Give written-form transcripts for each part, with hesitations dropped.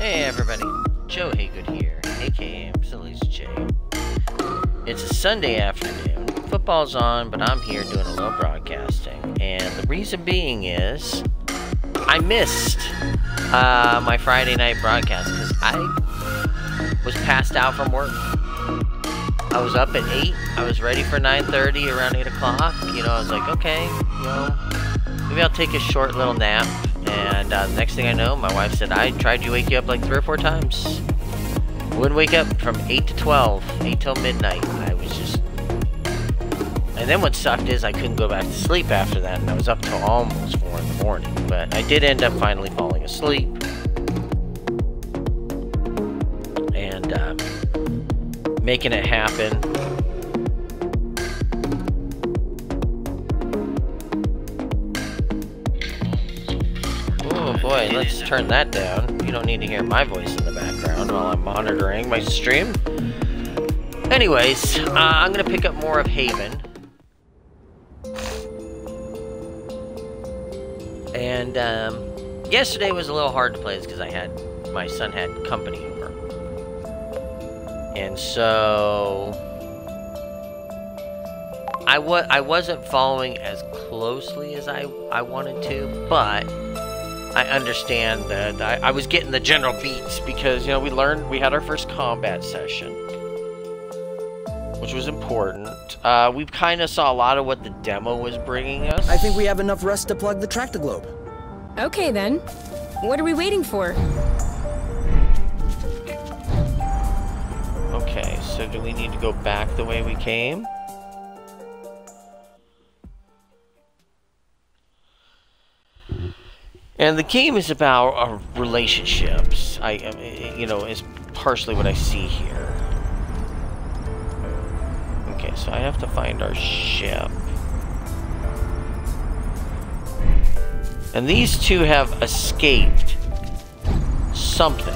Hey everybody, Joe Heygood here, aka McLazyJ. It's a Sunday afternoon, football's on, but I'm here doing a little broadcasting. And the reason being is, I missed my Friday night broadcast because I was passed out from work. I was up at 8, I was ready for 9:30, around 8 o'clock. You know, I was like, okay, you know, maybe I'll take a short little nap. And the next thing I know, my wife said, I tried to wake you up like 3 or 4 times. Wouldn't wake up from 8 to 12, 8 till midnight. I was just... And then what sucked is I couldn't go back to sleep after that, and I was up till almost 4 in the morning. But I did end up finally falling asleep. And making it happen. Boy, let's turn that down. You don't need to hear my voice in the background while I'm monitoring my stream. Anyways, I'm going to pick up more of Haven. And yesterday was a little hard to play because my son had company over. And so I wasn't following as closely as I wanted to, but I understand that I was getting the general beats because, you know, we had our first combat session, which was important. We kind of saw a lot of what the demo was bringing us. I think we have enough rest to plug the tractoglobe. Okay, then. What are we waiting for? Okay, so do we need to go back the way we came? And the game is about relationships. You know, is partially what I see here. Okay, so I have to find our ship. And these two have escaped something.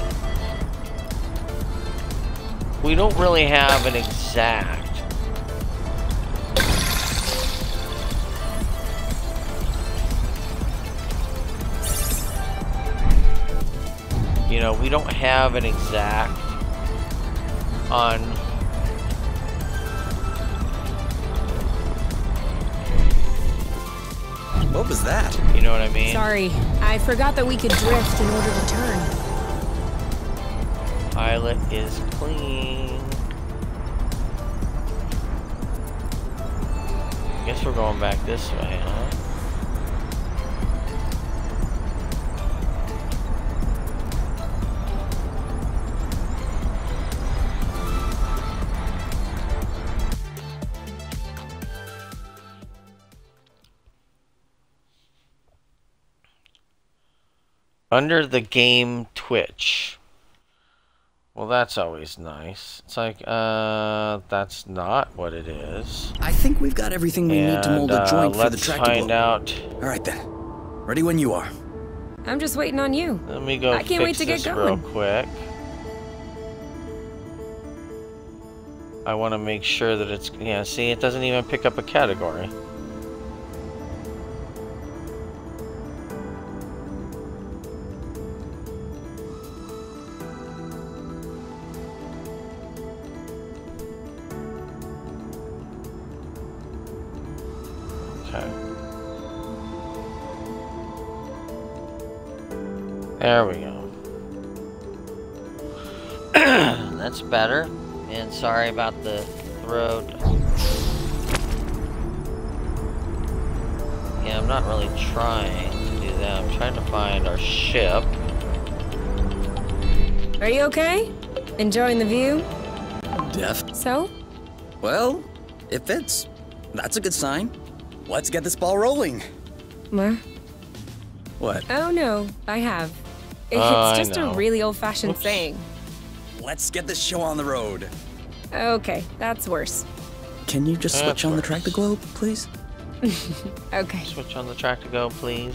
We don't really have an exact... You know, we don't have an exact on what was that? You know what I mean? Sorry, I forgot that we could drift in order to turn. Pilot is clean. Guess we're going back this way, huh? Under the game Twitch. Well, that's always nice. It's like, that's not what it is. I think we've got everything we need to mold a joint for the tractable. Let's find out. All right then. Ready when you are. I'm just waiting on you. Let me go. I can't wait to get going. Real quick. I want to make sure that it's. Yeah. See, it doesn't even pick up a category. There we go. That's better. And sorry about the throat. Yeah, I'm not really trying to do that. I'm trying to find our ship. Are you okay? Enjoying the view? Def. So? Well, it fits. That's a good sign. Let's get this ball rolling. What? What? Oh no, I have. It's just a really old-fashioned saying. Let's get this show on the road. Okay, that's worse. Can you just switch on the tractoglobe, please? Okay. Switch on the tractoglobe, please.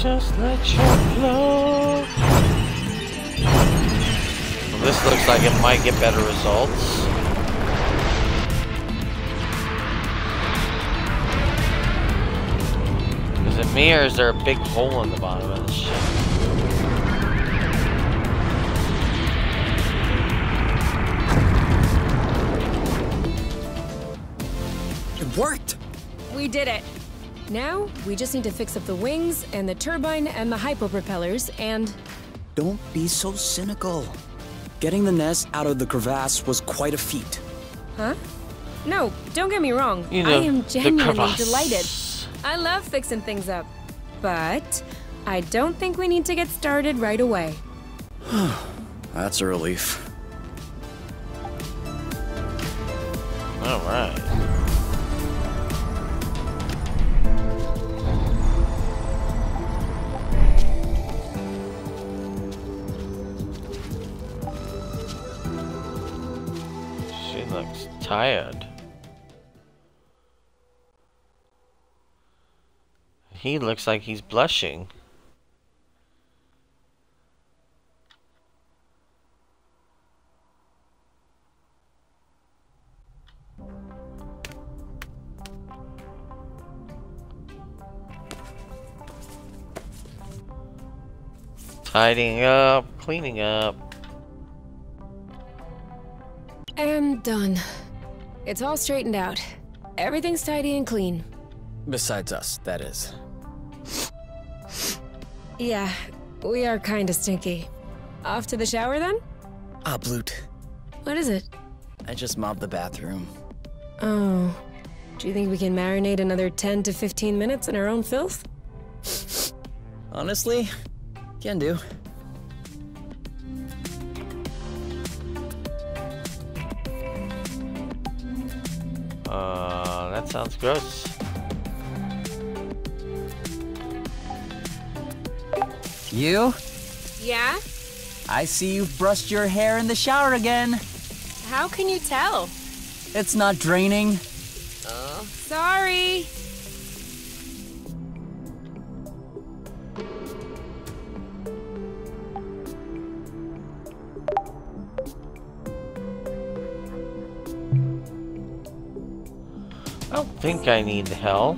Just let your flow. Well, this looks like it might get better results. me, or is there a big hole in the bottom of this ship? It worked! We did it. Now, we just need to fix up the wings, and the turbine, and the hypo-propellers, and... Don't be so cynical. Getting the nest out of the crevasse was quite a feat. Huh? No, don't get me wrong. You know, I am genuinely delighted. I love fixing things up. But I don't think we need to get started right away. That's a relief. All right. She looks tired. He looks like he's blushing. Tidying up, cleaning up. And done. It's all straightened out. Everything's tidy and clean. Besides us, that is. Yeah, we are kinda stinky. Off to the shower then? Ah, bloot. What is it? I just mopped the bathroom. Oh. Do you think we can marinate another 10 to 15 minutes in our own filth? Honestly, can do. That sounds gross. You? Yeah? I see you've brushed your hair in the shower again. How can you tell? It's not draining. Oh, sorry. I don't think I need help.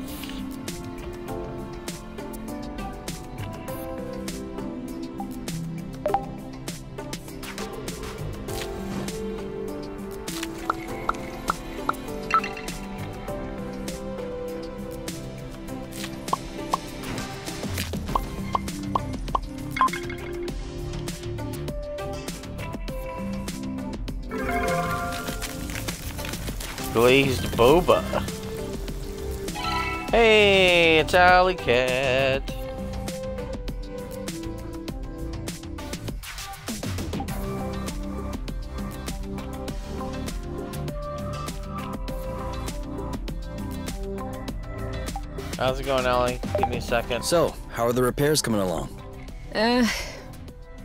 Glazed boba. Hey, it's Alley Cat. How's it going, Alley? Give me a second. So, how are the repairs coming along?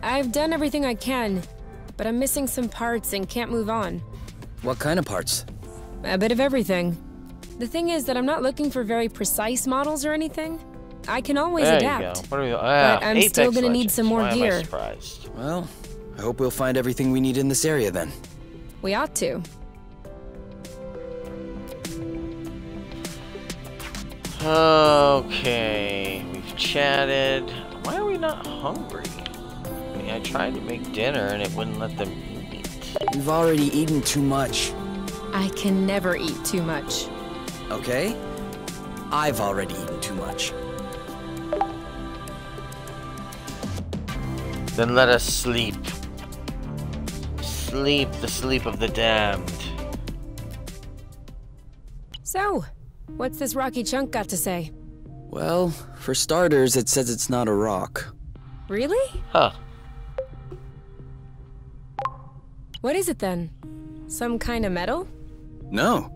I've done everything I can, but I'm missing some parts and can't move on. What kind of parts? A bit of everything. The thing is that I'm not looking for very precise models or anything. I can always adapt. What are we, but I'm Apex still gonna Legends. Need some more gear. Well, I hope we'll find everything we need in this area then. We ought to. Okay, we've chatted. Why are we not hungry? I mean, I tried to make dinner and it wouldn't let them eat. We've already eaten too much. I can never eat too much. Okay. I've already eaten too much. Then let us sleep. Sleep the sleep of the damned. So, what's this rocky chunk got to say? Well, for starters, it says it's not a rock. Really? Huh. What is it then? Some kind of metal? No,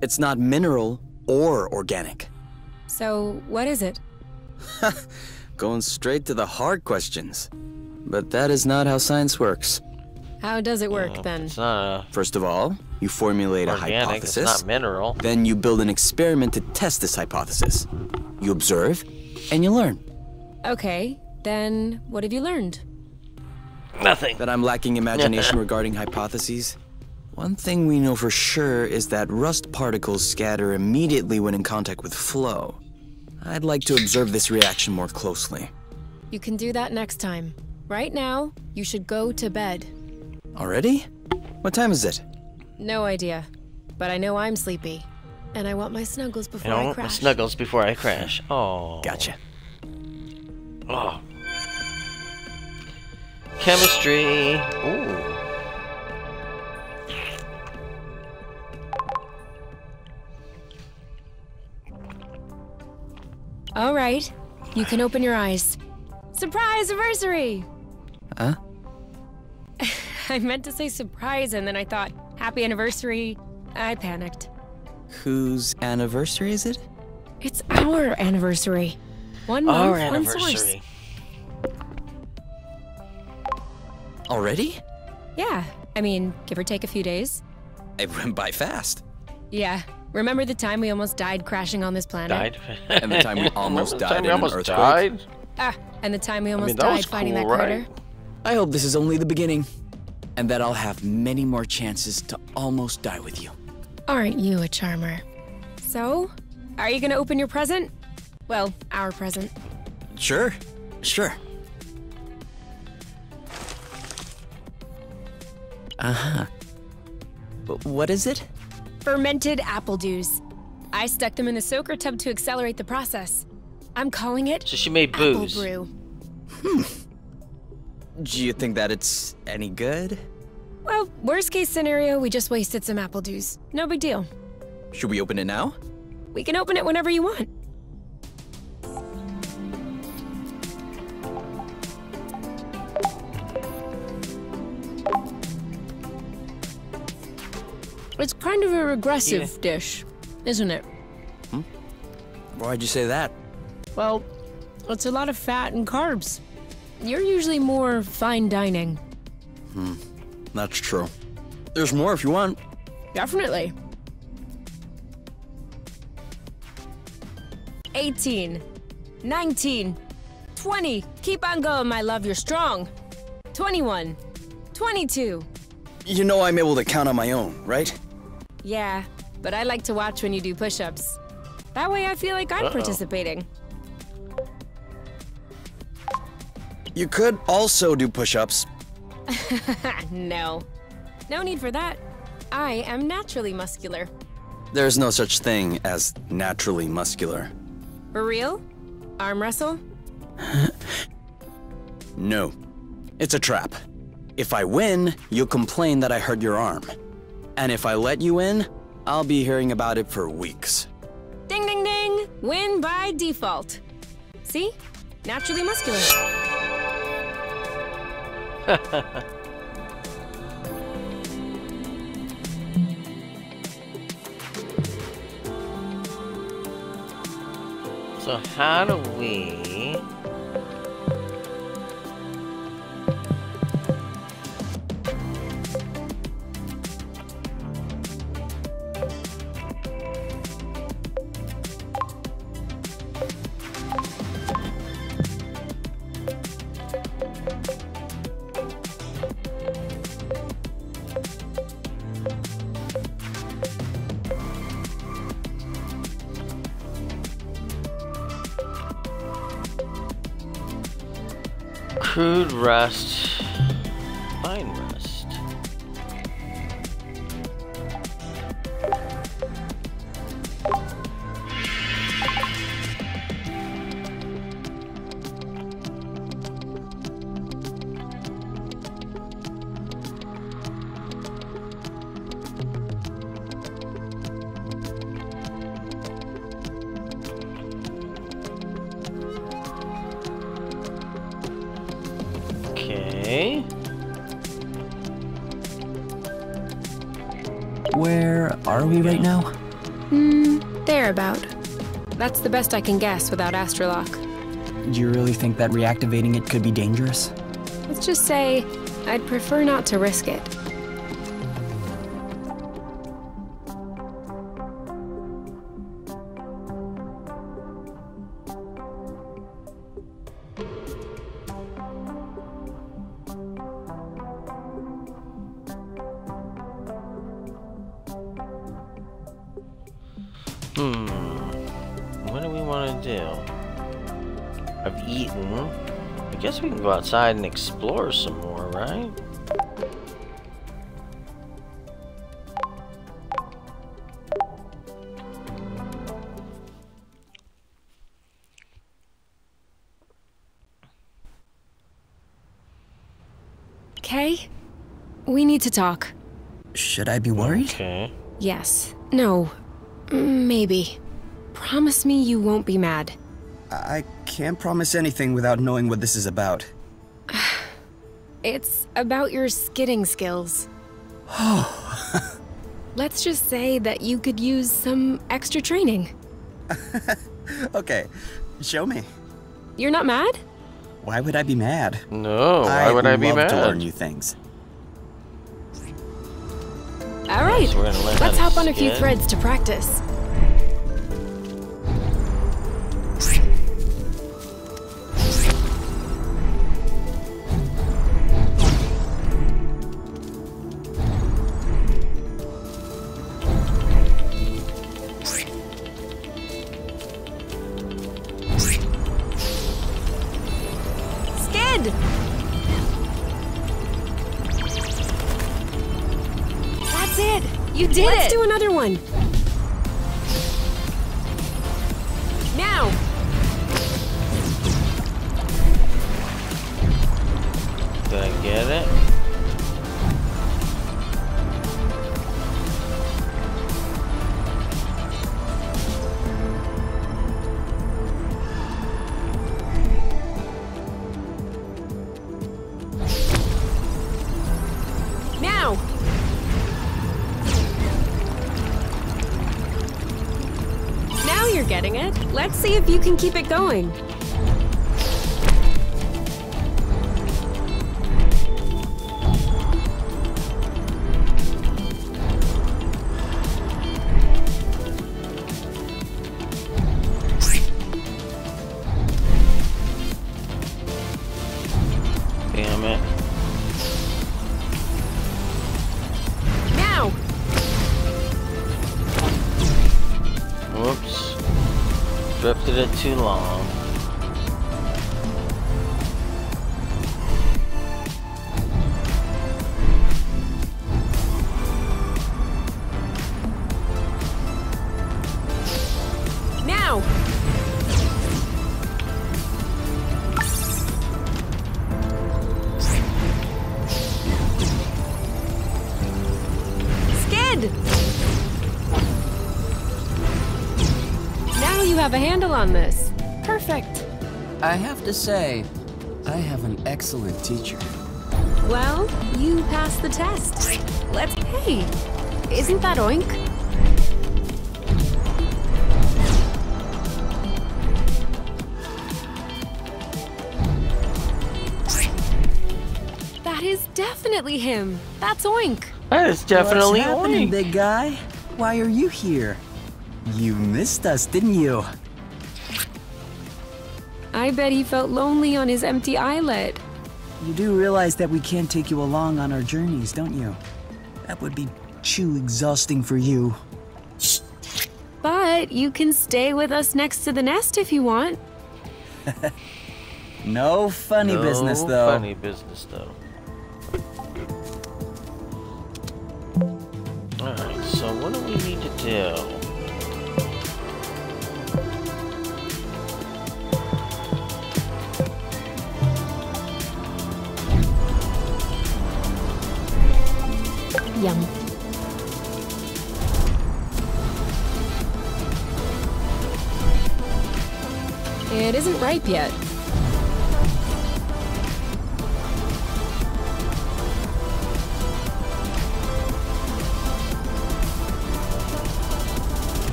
it's not mineral or organic. So, what is it? Going straight to the hard questions. But that is not how science works. How does it work, then? It's not First of all, you formulate a hypothesis. It's not mineral. Then you build an experiment to test this hypothesis. You observe, and you learn. Okay, then what have you learned? Nothing. That I'm lacking imagination regarding hypotheses. One thing we know for sure is that rust particles scatter immediately when in contact with flow. I'd like to observe this reaction more closely. You can do that next time. Right now, you should go to bed. Already? What time is it? No idea. But I know I'm sleepy. And I want my snuggles before I crash. Oh. Gotcha. Oh. Chemistry. Ooh. All right. You can open your eyes. Surprise anniversary! Huh? I meant to say surprise and then I thought, happy anniversary. I panicked. Whose anniversary is it? It's our anniversary. 1 month, anniversary. One source. Already? Yeah. I mean, give or take a few days. It went by fast. Yeah. Remember the time we almost died crashing on this planet? And the time we almost died in an earthquake? Ah, and the time we almost died fighting that critter. I hope this is only the beginning. And that I'll have many more chances to almost die with you. Aren't you a charmer? So, are you gonna open your present? Well, our present. Sure. Sure. Uh-huh. What is it? Fermented apple dews. I stuck them in the soaker tub to accelerate the process. I'm calling it... So she made booze. Apple brew. Hmm. Do you think that it's any good? Well, worst case scenario, we just wasted some apple dews. No big deal. Should we open it now? We can open it whenever you want. It's kind of a regressive dish, isn't it? Hmm? Why'd you say that? Well, it's a lot of fat and carbs. You're usually more fine dining. Hmm, that's true. There's more if you want. Definitely. 18, 19, 20. Keep on going, my love, you're strong. 21, 22. You know I'm able to count on my own, right? Yeah, but I like to watch when you do push-ups. That way I feel like I'm participating. You could also do push-ups. No. No need for that. I am naturally muscular. There's no such thing as naturally muscular. For real? Arm wrestle? No. It's a trap. If I win, you'll complain that I hurt your arm. And if I let you in, I'll be hearing about it for weeks. Ding, ding, ding! Win by default. See? Naturally muscular. So how do we... Crude rust, fine rust. Right now? Thereabout. That's the best I can guess without Astrolock. Do you really think that reactivating it could be dangerous? Let's just say, I'd prefer not to risk it. do? I've eaten. I guess we can go outside and explore some more, right? Kay, we need to talk. Should I be worried? Okay. Yes. No. Maybe. Promise me you won't be mad. I can't promise anything without knowing what this is about. It's about your skidding skills. Oh. Let's just say that you could use some extra training. Okay, show me. You're not mad? Why would I be mad? No, why would I be mad? I love to learn new things. All right, so let's hop on a few threads to practice. Let's do another one. Now. Did I get it? Let's see if you can keep it going. Damn it. Now. Whoops. Drifted it too long. Now. Skid. Have a handle on this. Perfect. I have to say, I have an excellent teacher. Well, you passed the test. Let's... Hey, isn't that oink? That is definitely him. That's oink. That is definitely oink. What's happening, big guy? Why are you here? You missed us, didn't you? I bet he felt lonely on his empty islet. You do realize that we can't take you along on our journeys, don't you? That would be too exhausting for you. But you can stay with us next to the nest if you want. No funny business, though. No funny business, though. Alright, so what do we need to do? Yum. It isn't ripe yet.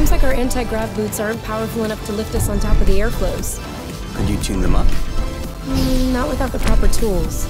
Seems like our anti-grav boots aren't powerful enough to lift us on top of the airflows. Could you tune them up? Not without the proper tools.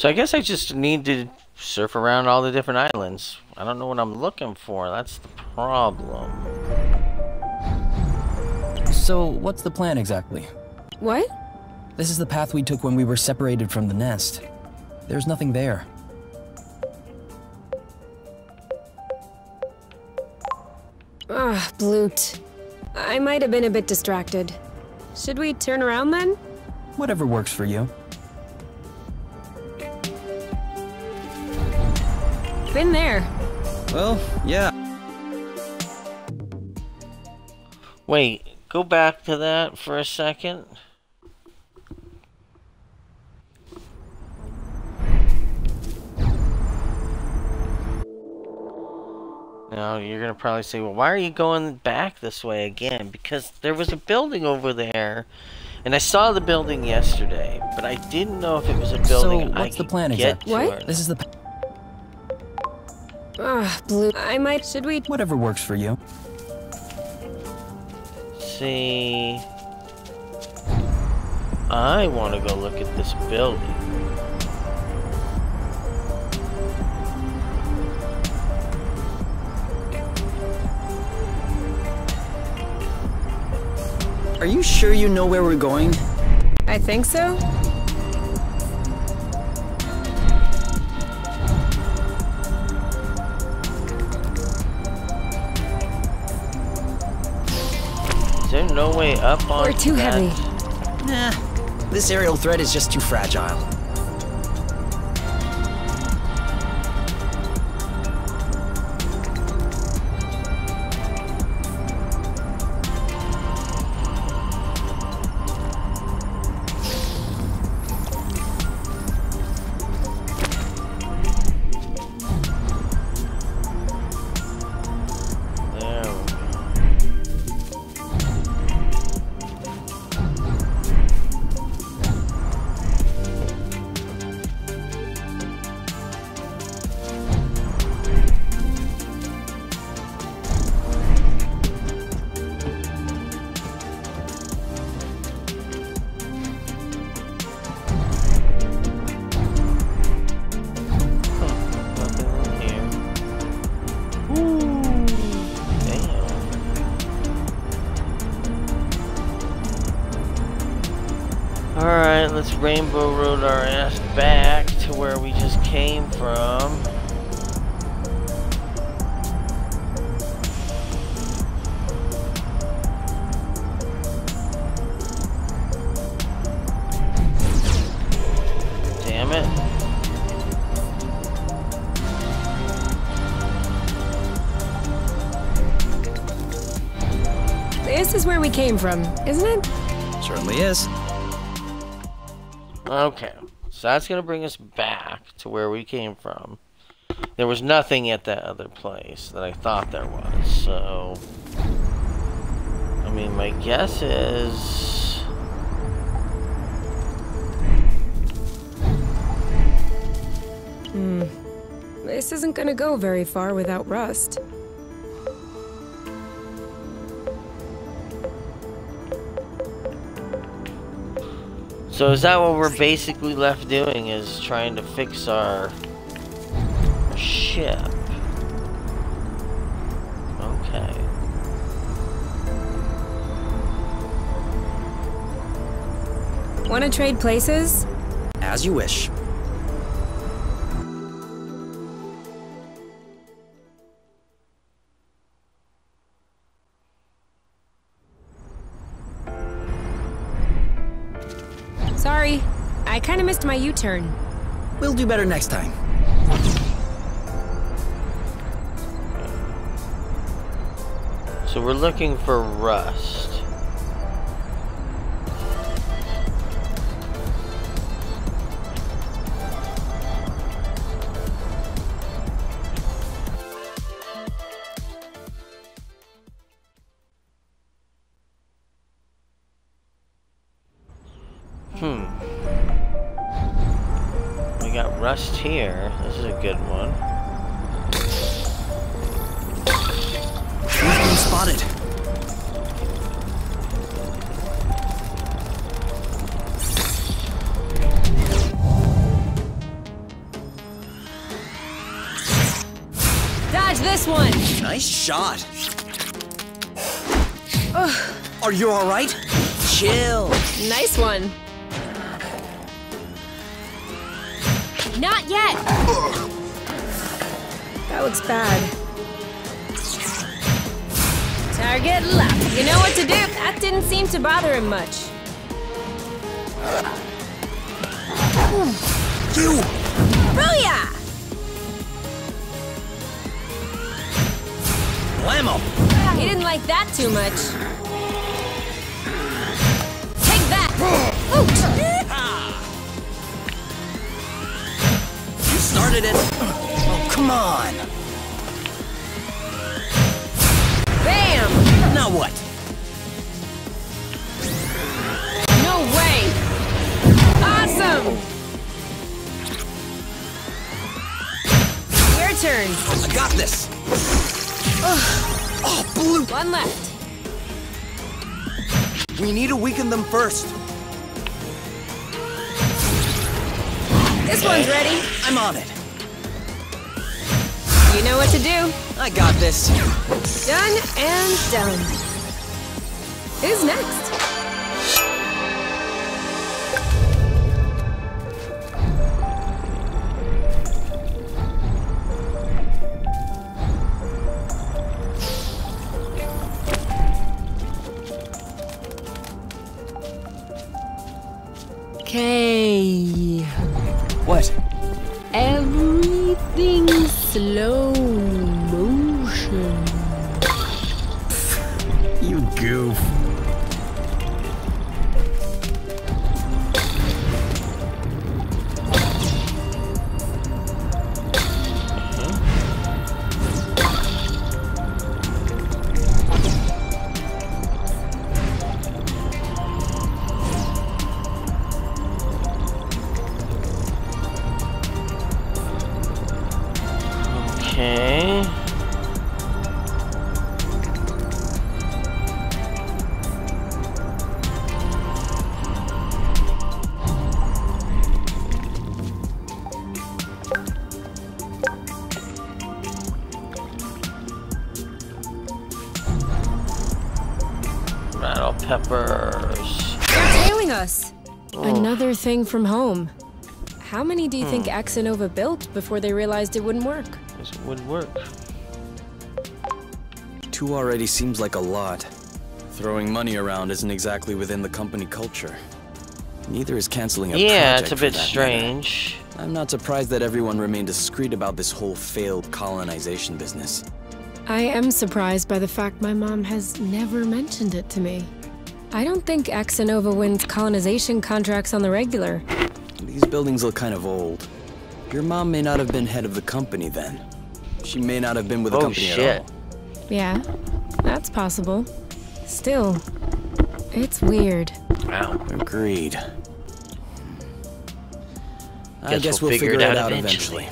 So I guess I just need to surf around all the different islands. I don't know what I'm looking for. That's the problem. So what's the plan exactly? What? This is the path we took when we were separated from the nest. There's nothing there. Ah, bloot. I might have been a bit distracted. Should we turn around then? Whatever works for you. Been there. Well, yeah. Wait, go back to that for a second. Now, you're gonna probably say, well, why are you going back this way again? Because there was a building over there, and I saw the building yesterday, but I didn't know if it was a building. So, what's the plan exactly? What? This is the... Ugh, blue. Should we? Whatever works for you. See. I want to go look at this building. Are you sure you know where we're going? I think so. There's no way up on that. We're too heavy. Nah, this aerial thread is just too fragile. Rainbow rode our ass back to where we just came from. Damn it. This is where we came from, isn't it? Certainly is. Okay, so that's going to bring us back to where we came from. There was nothing at that other place that I thought there was, so... I mean, my guess is... This isn't going to go very far without rust. So is that what we're basically left doing, is trying to fix our ship? Okay. Want to trade places? As you wish. I kinda missed my U-turn. We'll do better next time. So we're looking for rust. Here, this is a good one. We've been spotted. Dodge this one. Nice shot. Ugh. Are you all right? Chill. Nice one. Not yet! Ugh. That looks bad. Target left. You know what to do? That didn't seem to bother him much. You! Booyah! Blammo! He didn't like that too much. Take that! Ouch! Started it. Oh, come on. Bam! Now what? No way! Awesome! Your turn. I got this. Ugh. Oh, blue. One left. We need to weaken them first. This one's ready. I'm on it. You know what to do. I got this. Done and done. Who's next? Slow motion. You goof. Thing from home. How many do you think Exonova built before they realized it wouldn't work? Yes, it wouldn't work. Two already seems like a lot. Throwing money around isn't exactly within the company culture. Neither is canceling a project. Yeah, it's a bit strange. Matter. I'm not surprised that everyone remained discreet about this whole failed colonization business. I am surprised by the fact my mom has never mentioned it to me. I don't think Exonova wins colonization contracts on the regular. These buildings look kind of old. Your mom may not have been head of the company then. She may not have been with the company at all. Yeah, that's possible. Still, it's weird. Wow, agreed. I guess we'll figure it out eventually.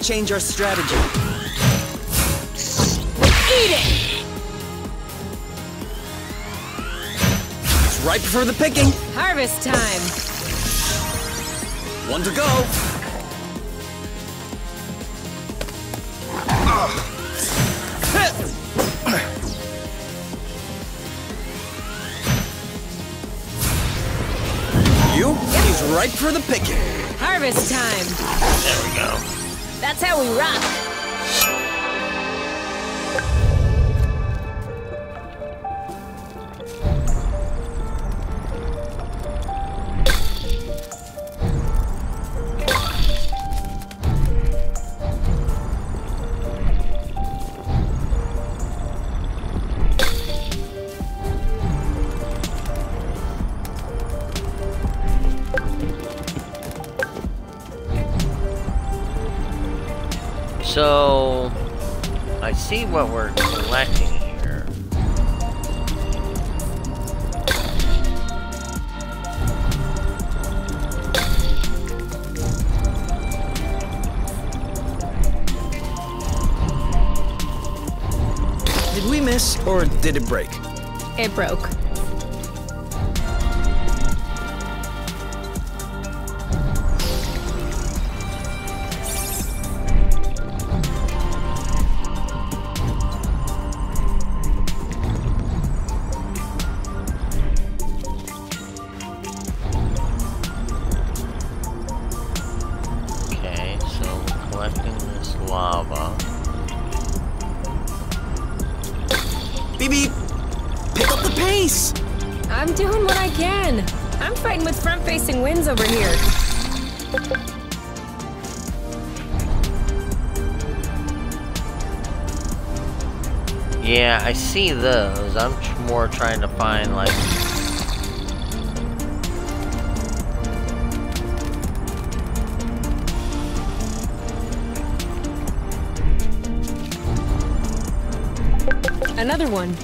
Change our strategy. Eat it! right before the picking. Harvest time. One to go. You, he's right for the picking. Harvest time. There we go. That's how we rock. So, I see what we're collecting here. Did we miss, or did it break? It broke. Yeah, I see those. I'm more trying to find, like... Another one.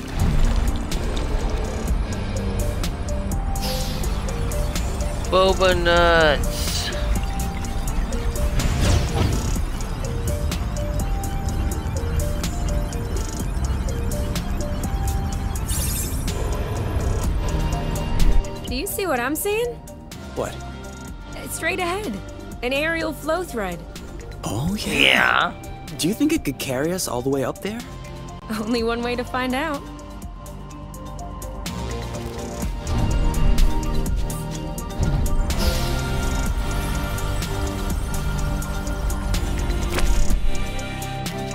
Boba nuts. What I'm seeing? What? Straight ahead. An aerial flow thread. Oh, yeah. Yeah. Do you think it could carry us all the way up there? Only one way to find out.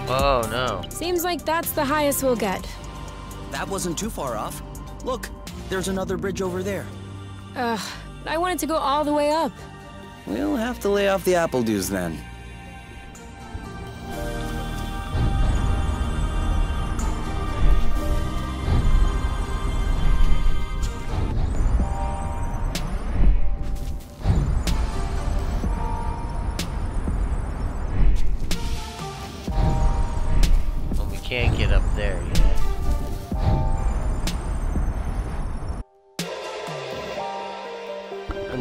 Oh, no. Seems like that's the highest we'll get. That wasn't too far off. Look, there's another bridge over there. I wanted to go all the way up. We'll have to lay off the apple dews then. Well, we can't get up there yet.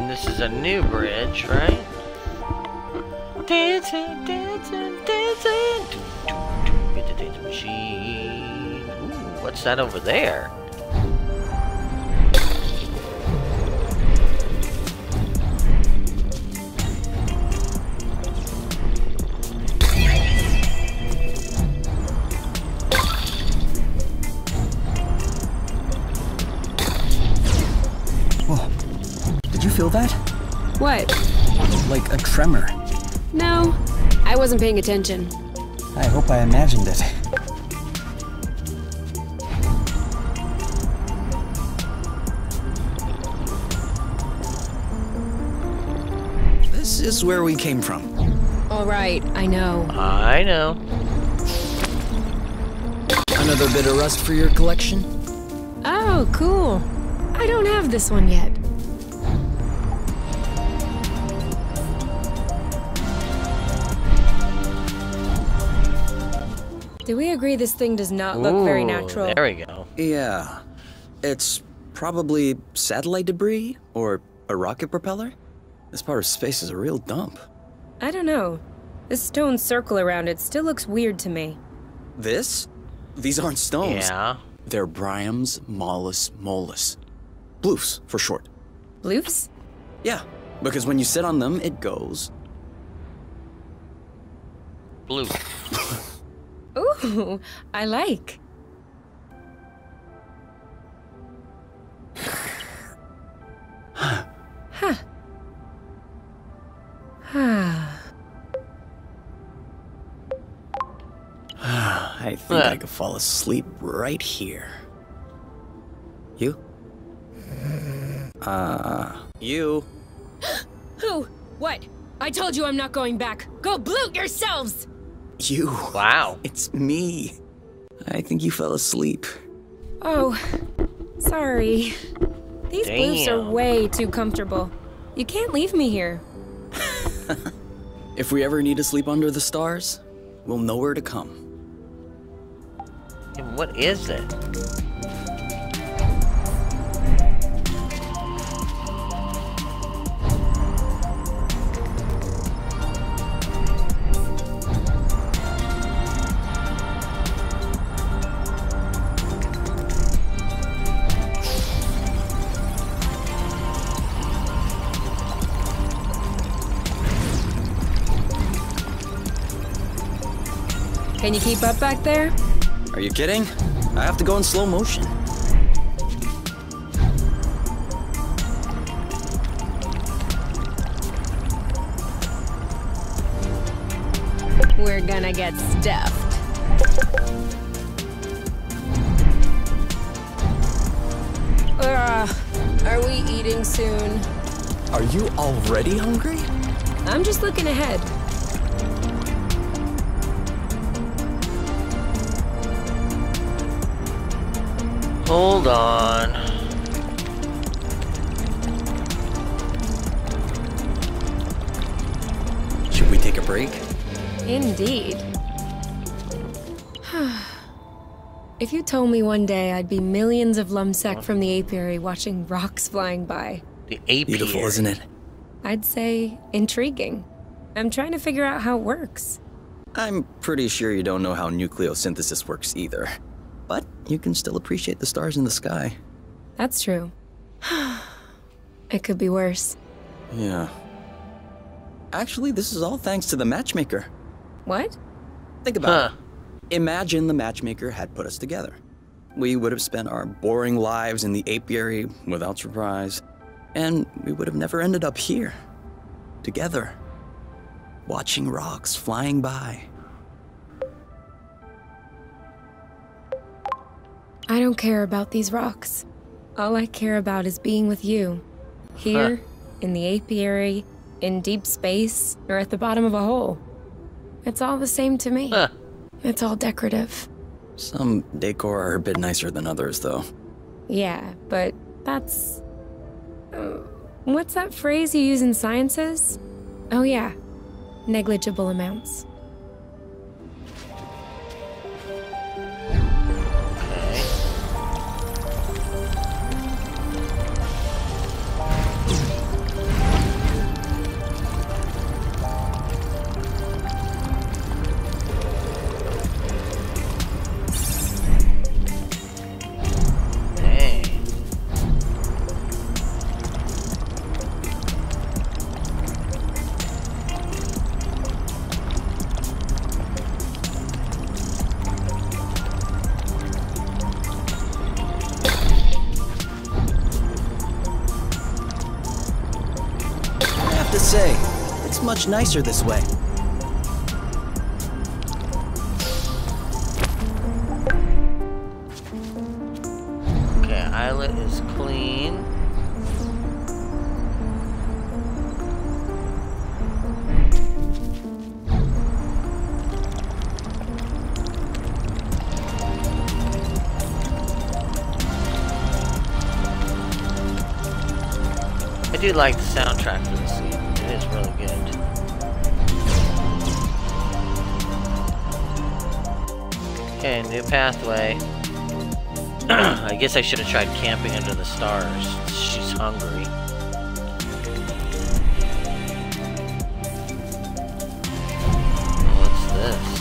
This is a new bridge, right? Dancing, dancing, dancing. Get the dancing machine. Ooh, what's that over there? Feel that? What? Like a tremor. No, I wasn't paying attention. I hope I imagined it. This is where we came from. All right, I know. I know. Another bit of rust for your collection? Oh, cool. I don't have this one yet. Do we agree this thing does not look very natural? There we go. Yeah. It's probably satellite debris or a rocket propeller. This part of space is a real dump. I don't know. This stone circle around it still looks weird to me. This? These aren't stones. Yeah. They're Bryum Mollus. Bloofs, for short. Bloofs? Yeah, because when you sit on them, it goes... Bloof. Ooh, I like. Huh. I think I could fall asleep right here. You? You. Who? What? I told you I'm not going back. Go bloot yourselves! You. Wow. It's me. I think you fell asleep. Oh, sorry. These bloofs are way too comfortable. You can't leave me here. If we ever need to sleep under the stars, we'll know where to come. And what is it? Can you keep up back there? Are you kidding? I have to go in slow motion. We're gonna get stuffed. Are we eating soon? Are you already hungry? I'm just looking ahead. Hold on. Should we take a break? Indeed. If you told me one day I'd be millions of lumsec from the apiary watching rocks flying by. The apiary. Beautiful, isn't it? I'd say intriguing. I'm trying to figure out how it works. I'm pretty sure you don't know how nucleosynthesis works either. But you can still appreciate the stars in the sky. That's true. It could be worse. Yeah. Actually, this is all thanks to the matchmaker. What? Think about it. Imagine the matchmaker had put us together. We would have spent our boring lives in the apiary without surprise, and we would have never ended up here. Together. Watching rocks flying by. I don't care about these rocks. All I care about is being with you. Here, in the apiary, in deep space, or at the bottom of a hole. It's all the same to me. It's all decorative. Some decor are a bit nicer than others, though. Yeah, but that's... what's that phrase you use in sciences? Oh yeah, negligible amounts. Much nicer this way. Okay, islet is clean. I do like the soundtrack for this game. It is really good. Okay, new pathway. I guess I should have tried camping under the stars. She's hungry. What's this?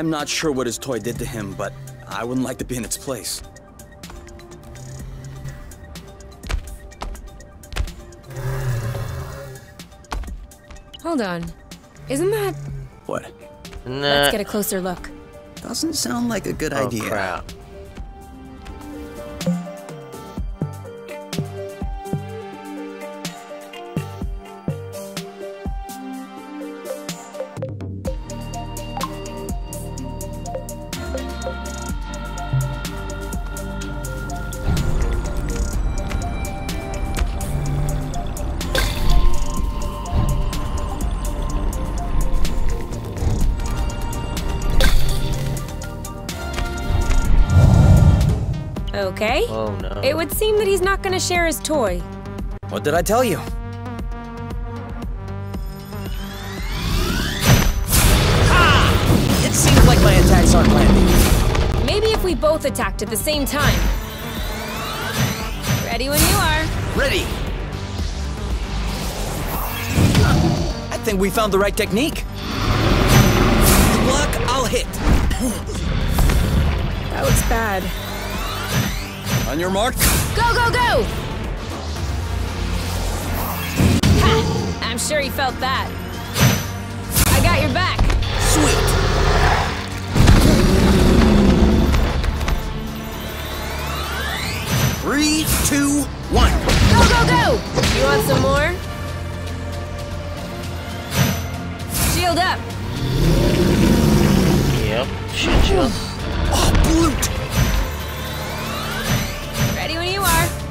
I'm not sure what his toy did to him, but I wouldn't like to be in its place. Hold on. Isn't that... What? Nah. Let's get a closer look. Doesn't sound like a good idea. Crap. Okay. Oh no. It would seem that he's not gonna share his toy. What did I tell you? Ha! It seems like my attacks aren't landing. Maybe if we both attacked at the same time. Ready when you are. Ready. I think we found the right technique. You block, I'll hit. That was bad. On your mark. Go, go, go! Ha! I'm sure he felt that. I got your back. Sweet. 3, 2, 1. Go, go, go! You want some more? Shield up. Yep, shield. Oh, bloot!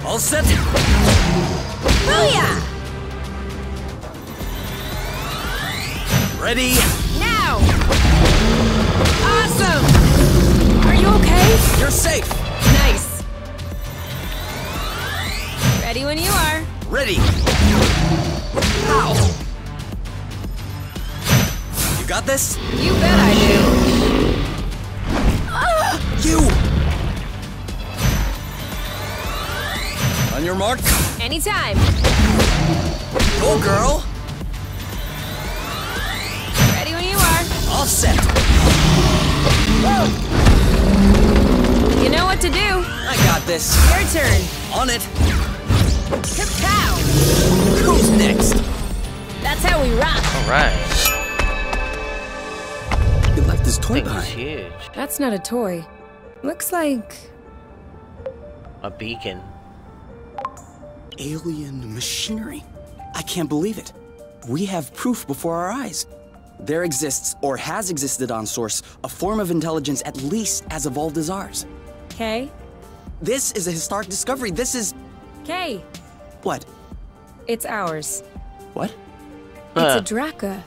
All set. Booyah! Ready? Now! Awesome! Are you okay? You're safe. Nice. Ready when you are. Ready. Ow! You got this? You bet I do. Ah! You! On your mark. Anytime. Go, girl. Ready when you are. All set. Whoa. You know what to do. I got this. Your turn. On it. Kapow. Who's next? That's how we rock. All right. You left this toy behind. Huge. That's not a toy. Looks like a beacon. Alien machinery. I can't believe it. We have proof before our eyes. There exists, or has existed on Source, a form of intelligence at least as evolved as ours. Kay? This is a historic discovery. This is... Kay. What? It's ours. What? It's a Draca.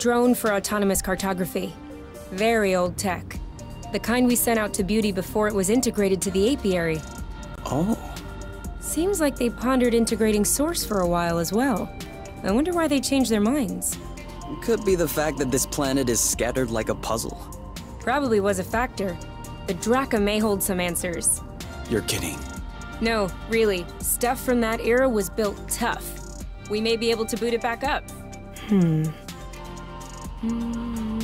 Drone for autonomous cartography. Very old tech. The kind we sent out to Beauty before it was integrated to the Apiary. Oh. Seems like they pondered integrating Source for a while as well. I wonder why they changed their minds. Could be the fact that this planet is scattered like a puzzle. Probably was a factor. The Draca may hold some answers. You're kidding. No, really. Stuff from that era was built tough. We may be able to boot it back up.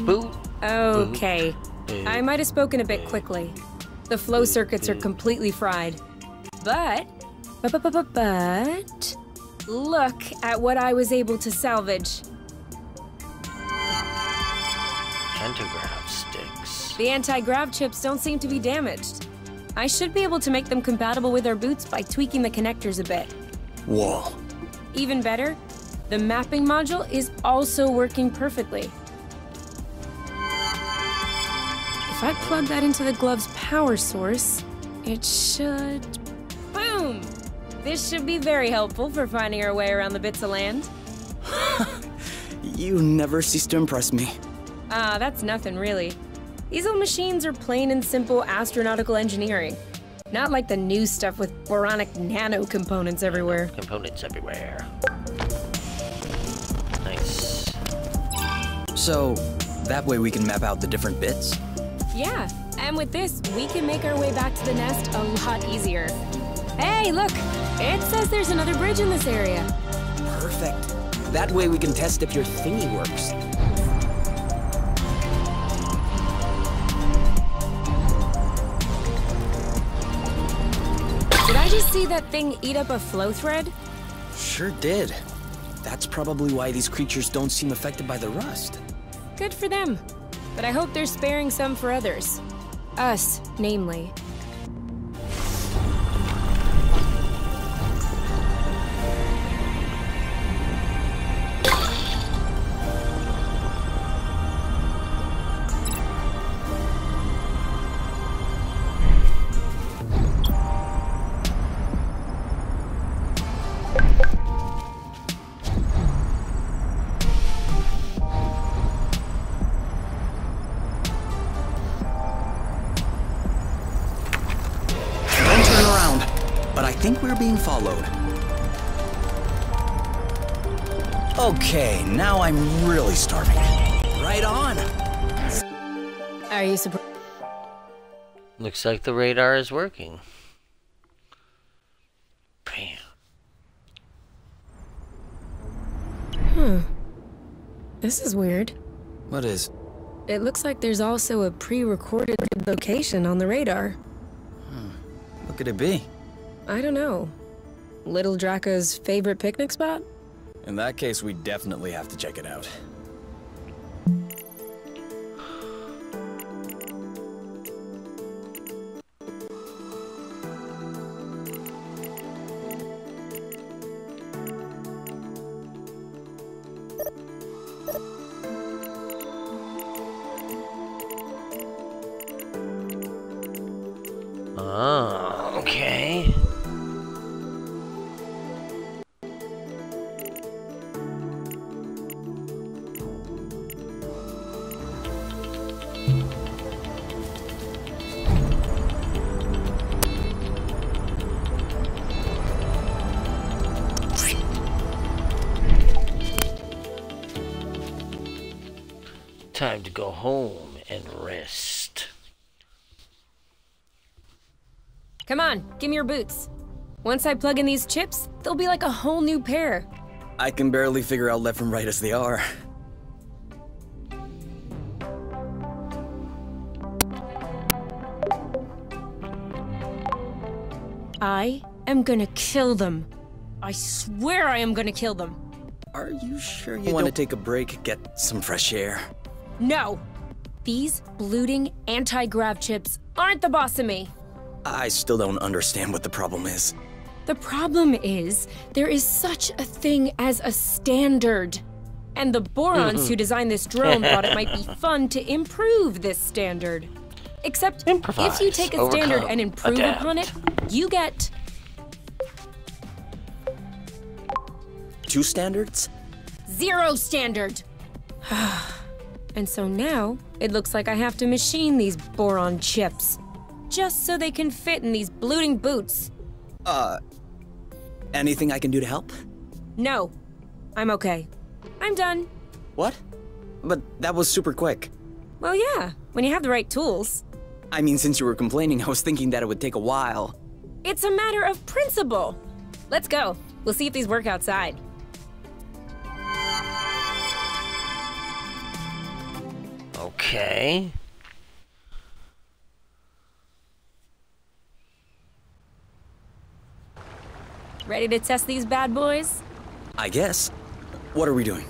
Boot. Okay. Boot. I might have spoken a bit quickly. The flow circuits are completely fried. But look at what I was able to salvage. Anti-grav sticks. The anti-grav chips don't seem to be damaged. I should be able to make them compatible with our boots by tweaking the connectors a bit. Whoa. Even better, the mapping module is also working perfectly. If I plug that into the glove's power source, it should... Boom! This should be very helpful for finding our way around the bits of land. You never cease to impress me. Ah, that's nothing really. These old machines are plain and simple astronautical engineering. Not like the new stuff with boronic nano components everywhere. Nice. So, that way we can map out the different bits? Yeah, and with this, we can make our way back to the nest a lot easier. Hey, look! It says there's another bridge in this area. Perfect. That way we can test if your thingy works. just see that thing eat up a flow thread? Sure did. That's probably why these creatures don't seem affected by the rust. Good for them. But I hope they're sparing some for others. Us, namely. Followed. Okay, now I'm really starving. Right on. Are you surprised? Looks like the radar is working. Bam. This is weird. What is? It looks like there's also a pre-recorded location on the radar. What could it be? I don't know. Little Draca's favorite picnic spot? In that case, we definitely have to check it out. Time to go home and rest. Come on, give me your boots. Once I plug in these chips, they'll be like a whole new pair. I can barely figure out left from right as they are. I am gonna kill them. I swear I am gonna kill them. Are you sure you want to take a break, get some fresh air? No! These bloating anti-grav chips aren't the boss of me! I still don't understand what the problem is. The problem is, there is such a thing as a standard. And the morons who designed this drone thought it might be fun to improve this standard. Except, if you take a standard and improve upon it, you get... two standards? Zero standard! And so now, it looks like I have to machine these boron chips, just so they can fit in these bloating boots. Anything I can do to help? No, I'm okay. I'm done. What? But that was super quick. Well, yeah, when you have the right tools. I mean, since you were complaining, I was thinking that it would take a while. It's a matter of principle. Let's go. We'll see if these work outside. Okay. Ready to test these bad boys? I guess. What are we doing?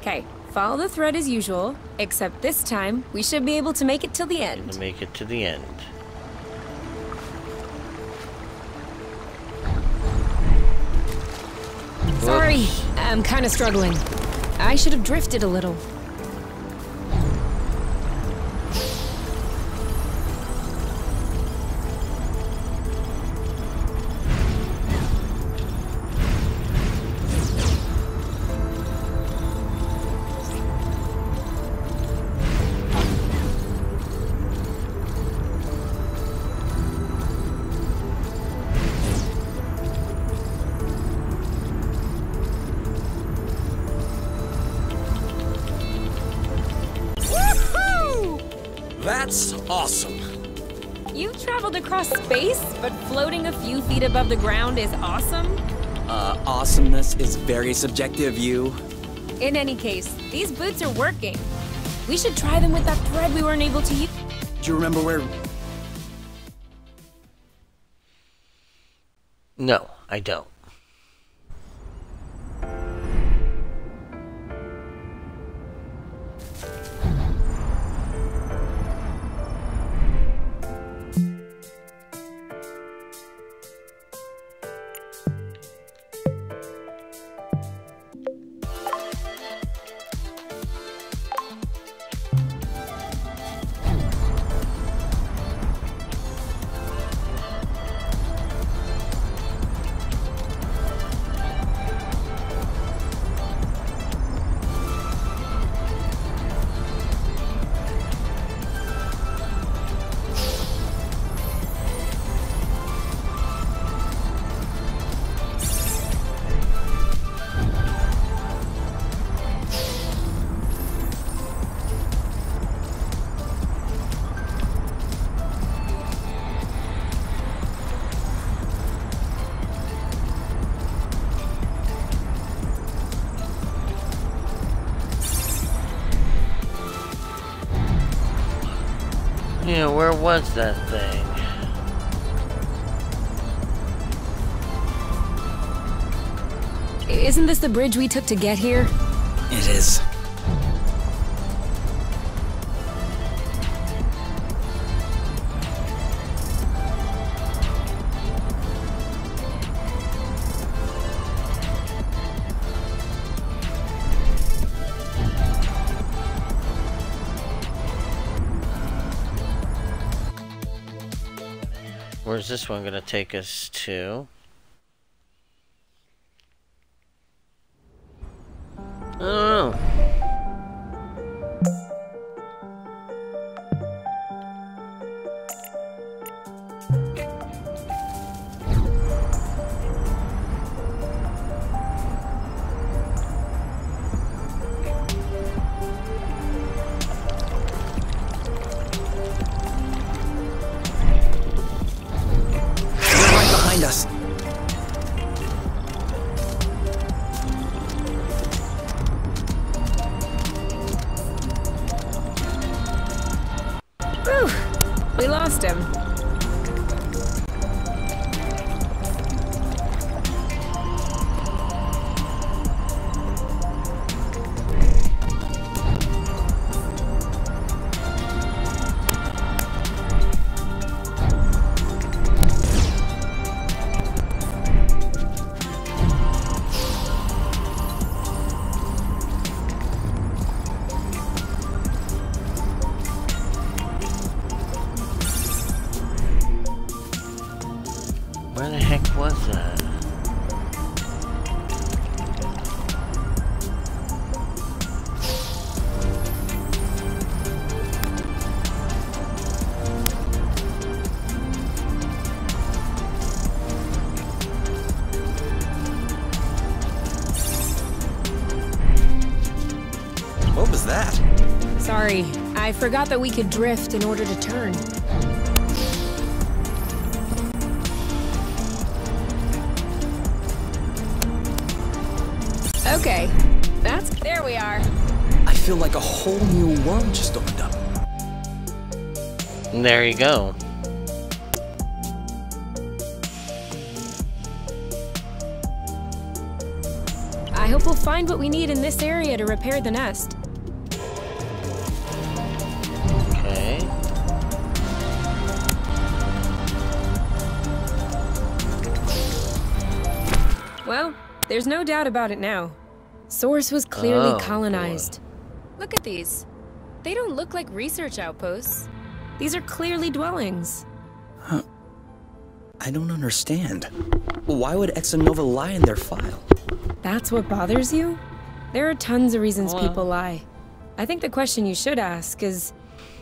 Okay, follow the thread as usual, except this time we should be able to make it till the end. Make it to the end. Sorry, oops. I'm kind of struggling. I should have drifted a little. Awesome. You traveled across space, but floating a few feet above the ground is awesome? Awesomeness is very subjective, you. In any case, these boots are working. We should try them with that thread we weren't able to use. Do you remember where... No, I don't. Where was that thing? Isn't this the bridge we took to get here? It is. Where's this one gonna take us to? Oh. I forgot that we could drift in order to turn. Okay, there we are. I feel like a whole new world just opened up. There you go. I hope we'll find what we need in this area to repair the nest. There's no doubt about it now. Source was clearly colonized. Boy. Look at these. They don't look like research outposts. These are clearly dwellings. Huh. I don't understand. Why would Exonova lie in their file? That's what bothers you? There are tons of reasons people lie. I think the question you should ask is,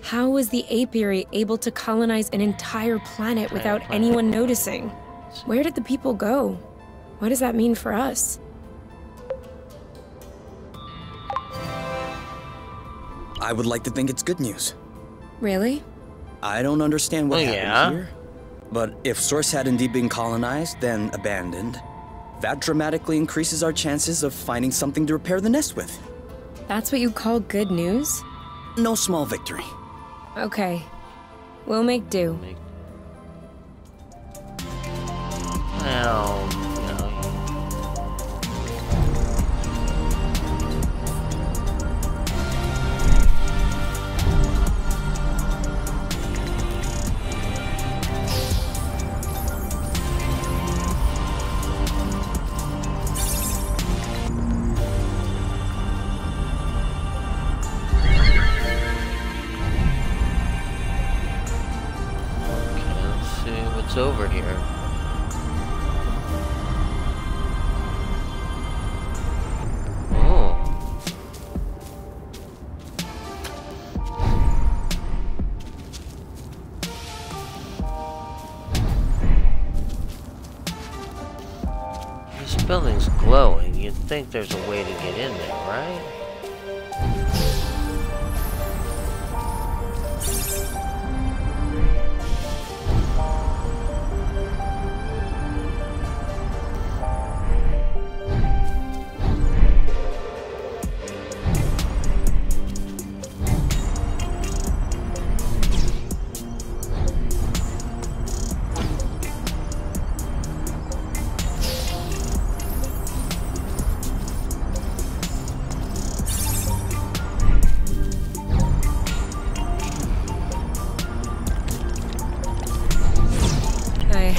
how was the Apiary able to colonize an entire planet without anyone noticing? Where did the people go? What does that mean for us? I would like to think it's good news. Really? I don't understand what happened here. But if Source had indeed been colonized, then abandoned, that dramatically increases our chances of finding something to repair the nest with. That's what you call good news? No small victory. Okay. We'll make do. Well... here. This building's glowing. You'd think there's a way to get in there, right?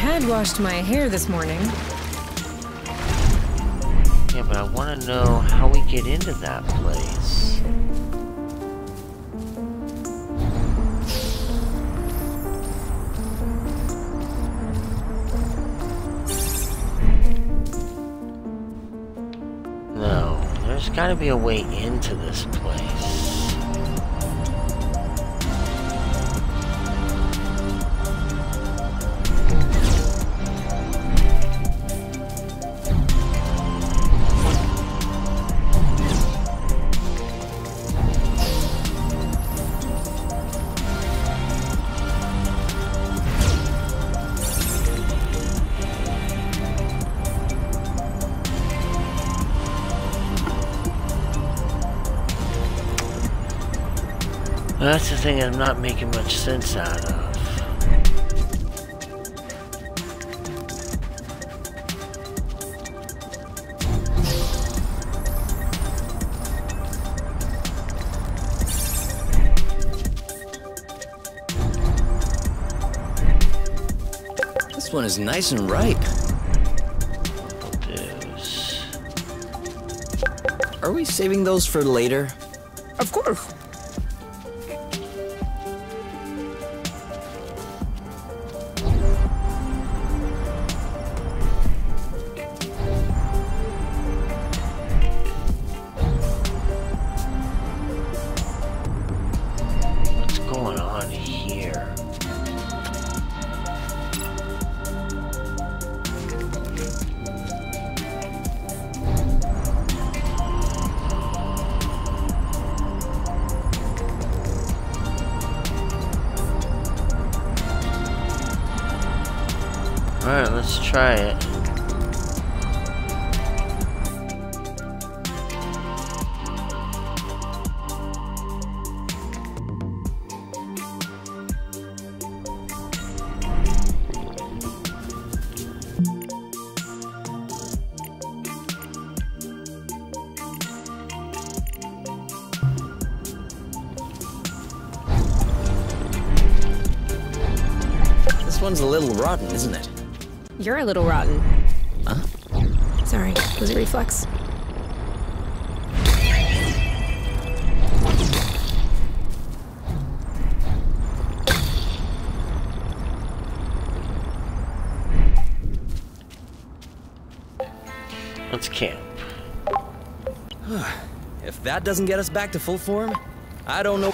I washed my hair this morning. Yeah, but I want to know how we get into that place. No, there's got to be a way into this place. That's the thing I'm not making much sense out of. This one is nice and ripe. Are we saving those for later? Of course. Try it. This one's a little rotten, isn't it? You're a little rotten. Huh? Sorry, was it reflex? Let's camp. If that doesn't get us back to full form, I don't know.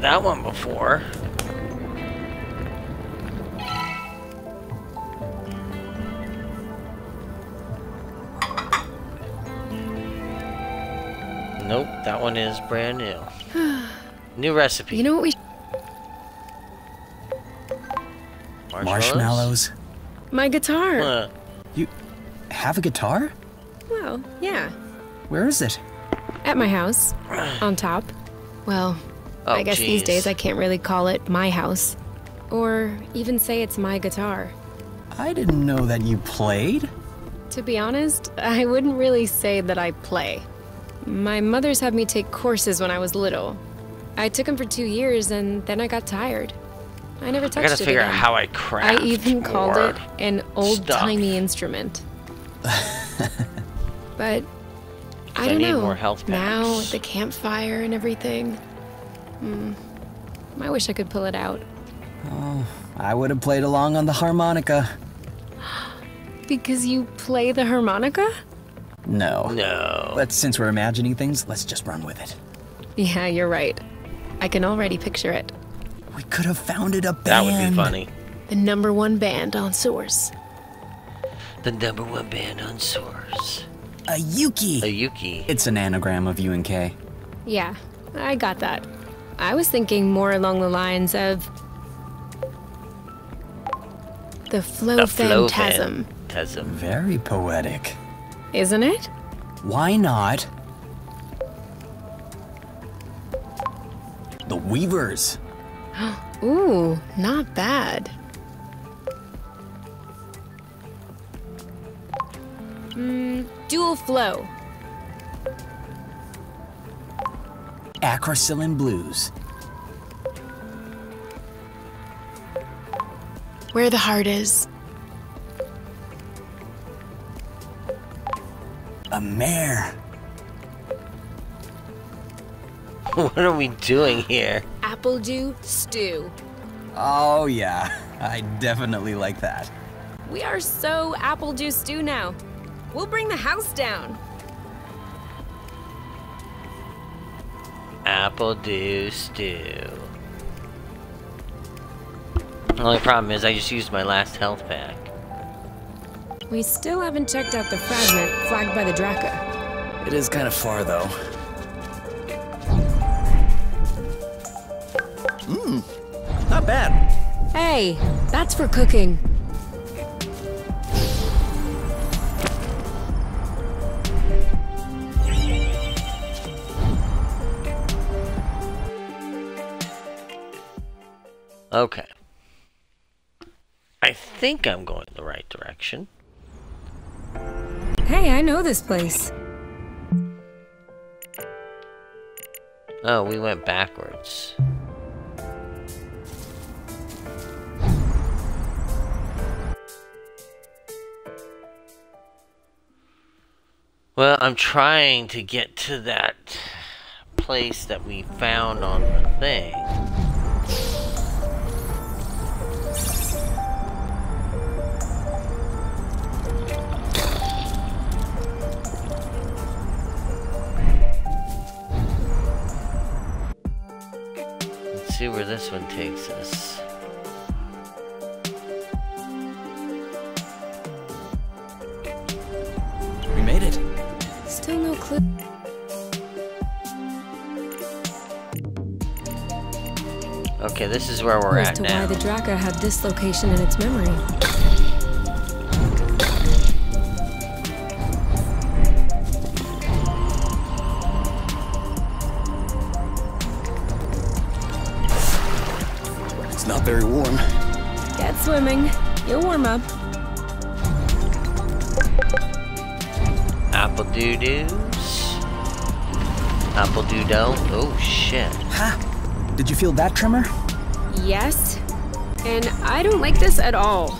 That one before. Nope, that one is brand new. New recipe. You know what we marshmallows? My guitar. You have a guitar? Well, yeah. Where is it? At my house. On top. Well. Oh, I guess geez. These days I can't really call it my house. Or even say it's my guitar. I didn't know that you played. To be honest, I wouldn't really say that I play. My mother's had me take courses when I was little. I took them for 2 years and then I got tired. I never touched it again. I gotta figure out how I craft. I even called it an old-timey instrument. But I don't know. More health now, the campfire and everything. I wish I could pull it out. Oh, I would have played along on the harmonica. Because you play the harmonica? No. But since we're imagining things, let's just run with it. Yeah, you're right. I can already picture it. We could have founded a band. That would be funny. The #1 band on Source. The #1 band on Source. Ayuki. Ayuki. It's an anagram of UNK. Yeah, I got that. I was thinking more along the lines of the flow phantasm. Very poetic. Isn't it? Why not? The Weavers. Ooh, not bad. Dual flow. Acrocillin blues. Where the heart is. A mare. What are we doing here? Appledew stew. Oh yeah, I definitely like that. We are so Appledew stew now. We'll bring the house down. Appledew stew. The only problem is I just used my last health pack. We still haven't checked out the fragment flagged by the Draca. It is kind of far though. Not bad. Hey, that's for cooking. Okay. I think I'm going the right direction. Hey, I know this place. Oh, we went backwards. Well, I'm trying to get to that place that we found on the thing. Let's see where this one takes us. We made it. Still no clue. Okay, this is where we're at now. As to why the Draca had this location in its memory. It's not very warm. Get swimming. You'll warm up. Apple doo-doos. Oh shit. Ha! Did you feel that tremor? Yes. And I don't like this at all.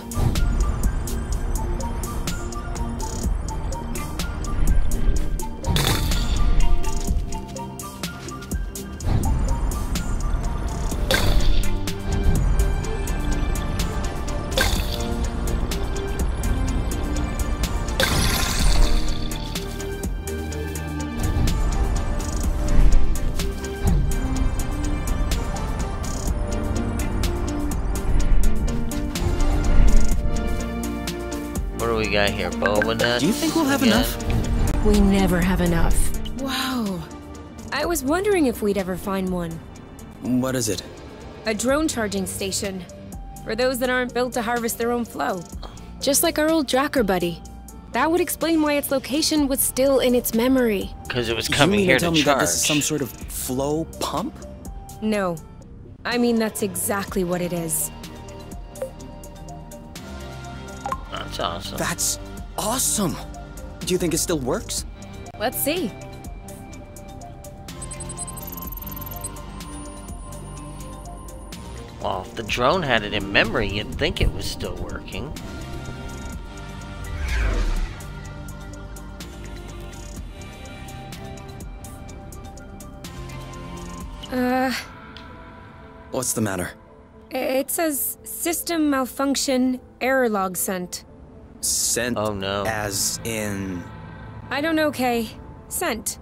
Got here, boba nuts. Do you think we'll have enough? We never have enough. Wow. I was wondering if we'd ever find one. What is it? A drone charging station. For those that aren't built to harvest their own flow. Just like our old Dracker buddy. That would explain why its location was still in its memory. Because it was coming here to charge. You mean to tell me that this is some sort of flow pump? No. I mean, that's exactly what it is. awesome. That's awesome. Do you think it still works? Let's see. Well, if the drone had it in memory, you'd think it was still working. What's the matter? It says system malfunction, error log sent. Sent? Oh no. As in? I don't know, Kay. Sent.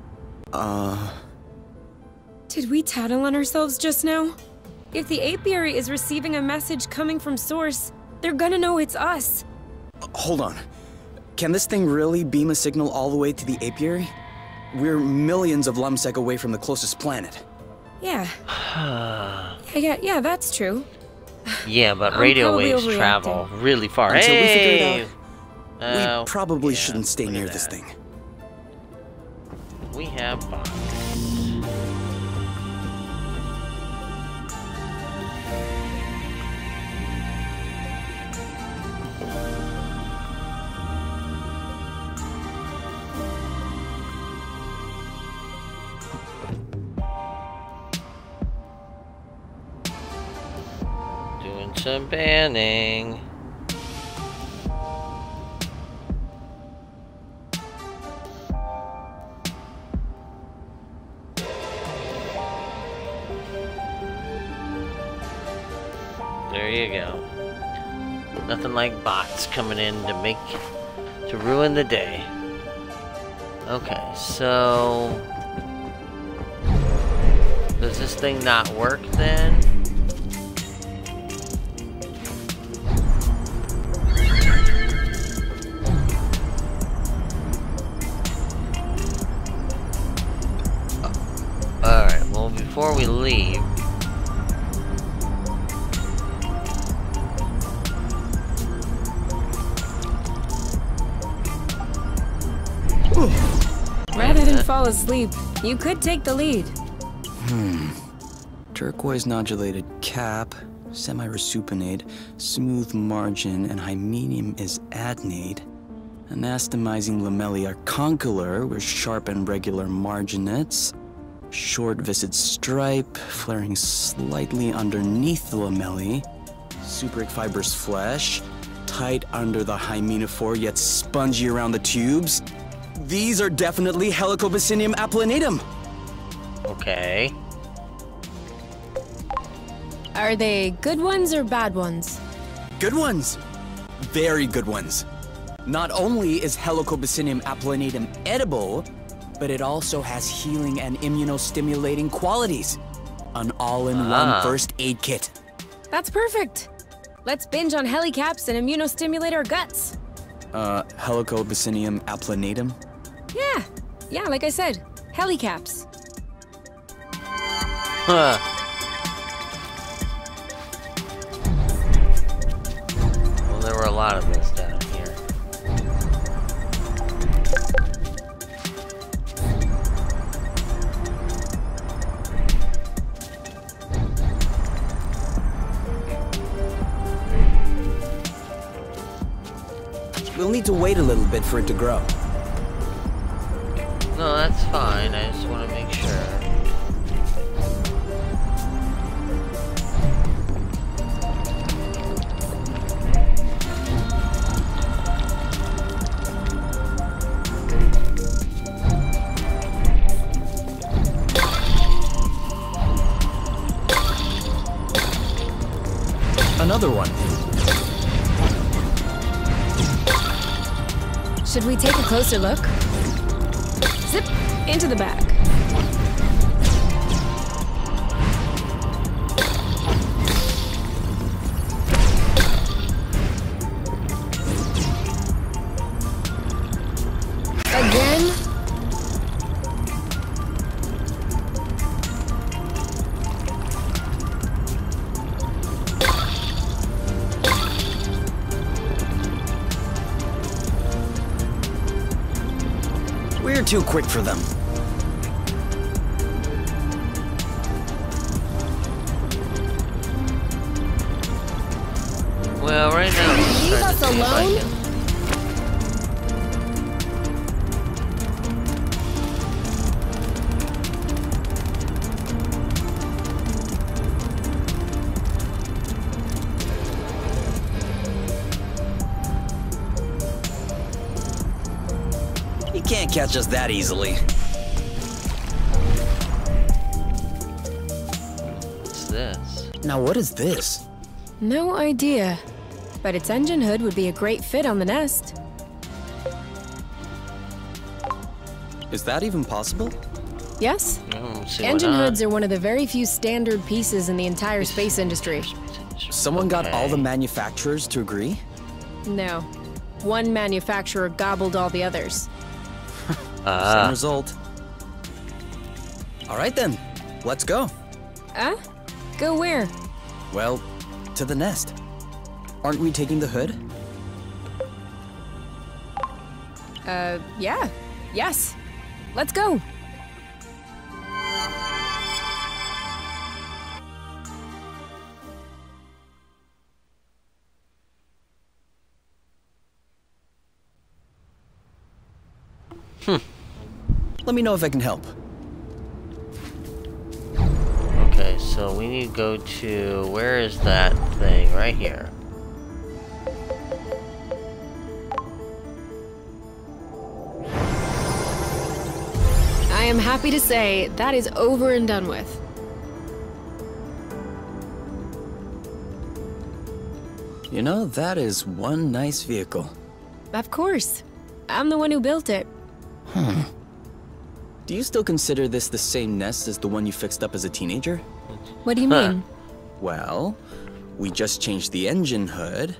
Did we tattle on ourselves just now? If the apiary is receiving a message coming from source, they're gonna know it's us. Hold on. Can this thing really beam a signal all the way to the apiary? We're millions of lumsec away from the closest planet. Yeah. yeah, that's true. Yeah, but radio waves travel really far. Until we figure it out, we probably shouldn't stay near this thing. We have bombs. Some banning. There you go. Nothing like bots coming in to ruin the day. Okay, so does this thing not work then? Before we leave, rather than fall asleep, you could take the lead. Turquoise nodulated cap, semi-resupinate, smooth margin, and hymenium is adnate. Anastomizing lamellae are condylar with sharp and regular marginates. Short-viscid stripe, flaring slightly underneath the lamellae. Supric fibrous flesh, tight under the hymenophore yet spongy around the tubes. These are definitely Helicobacinium aplanatum. Okay. Are they good ones or bad ones? Good ones. Very good ones. Not only is Helicobacinium aplanatum edible, but it also has healing and immunostimulating qualities. An all-in-one first aid kit. That's perfect. Let's binge on helicaps and immunostimulate our guts. Helicobacinium aplanatum? Yeah, like I said, helicaps. Well, there were a lot of this down here. We'll need to wait a little bit for it to grow. No, that's fine. I just want to make sure. Another one. Should we take a closer look? Zip into the back. Again? Too quick for them. Well, right now, leave us alone. can't catch us that easily. What's this? Now what is this? No idea. But its engine hood would be a great fit on the nest. Is that even possible? Yes. No, engine hoods are one of the very few standard pieces in the entire space industry. Someone got all the manufacturers to agree? No. One manufacturer gobbled all the others. Same result. All right then, let's go. Go where? Well, to the nest. Aren't we taking the hood? Yeah. Yes. Let's go. Let me know if I can help. Okay, so we need to go to... Where is that thing? Right here. I am happy to say that is over and done with. You know, that is one nice vehicle. Of course. I'm the one who built it. Hmm. Do you still consider this the same nest as the one you fixed up as a teenager? What do you mean? Well, we just changed the engine hood.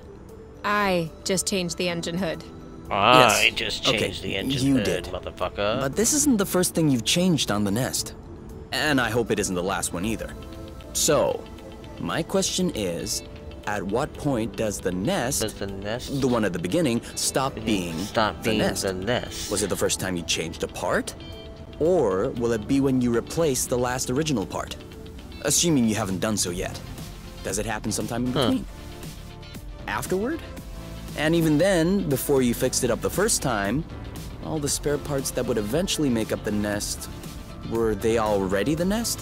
I just changed the engine hood. I just changed the engine hood, you did. Motherfucker. But this isn't the first thing you've changed on the nest. And I hope it isn't the last one either. So, my question is, at what point does the nest, the one at the beginning, stop being the nest? Was it the first time you changed a part? Or will it be when you replace the last original part? Assuming you haven't done so yet. Does it happen sometime in between? Afterward? And even then, before you fixed it up the first time, all the spare parts that would eventually make up the nest, were they already the nest?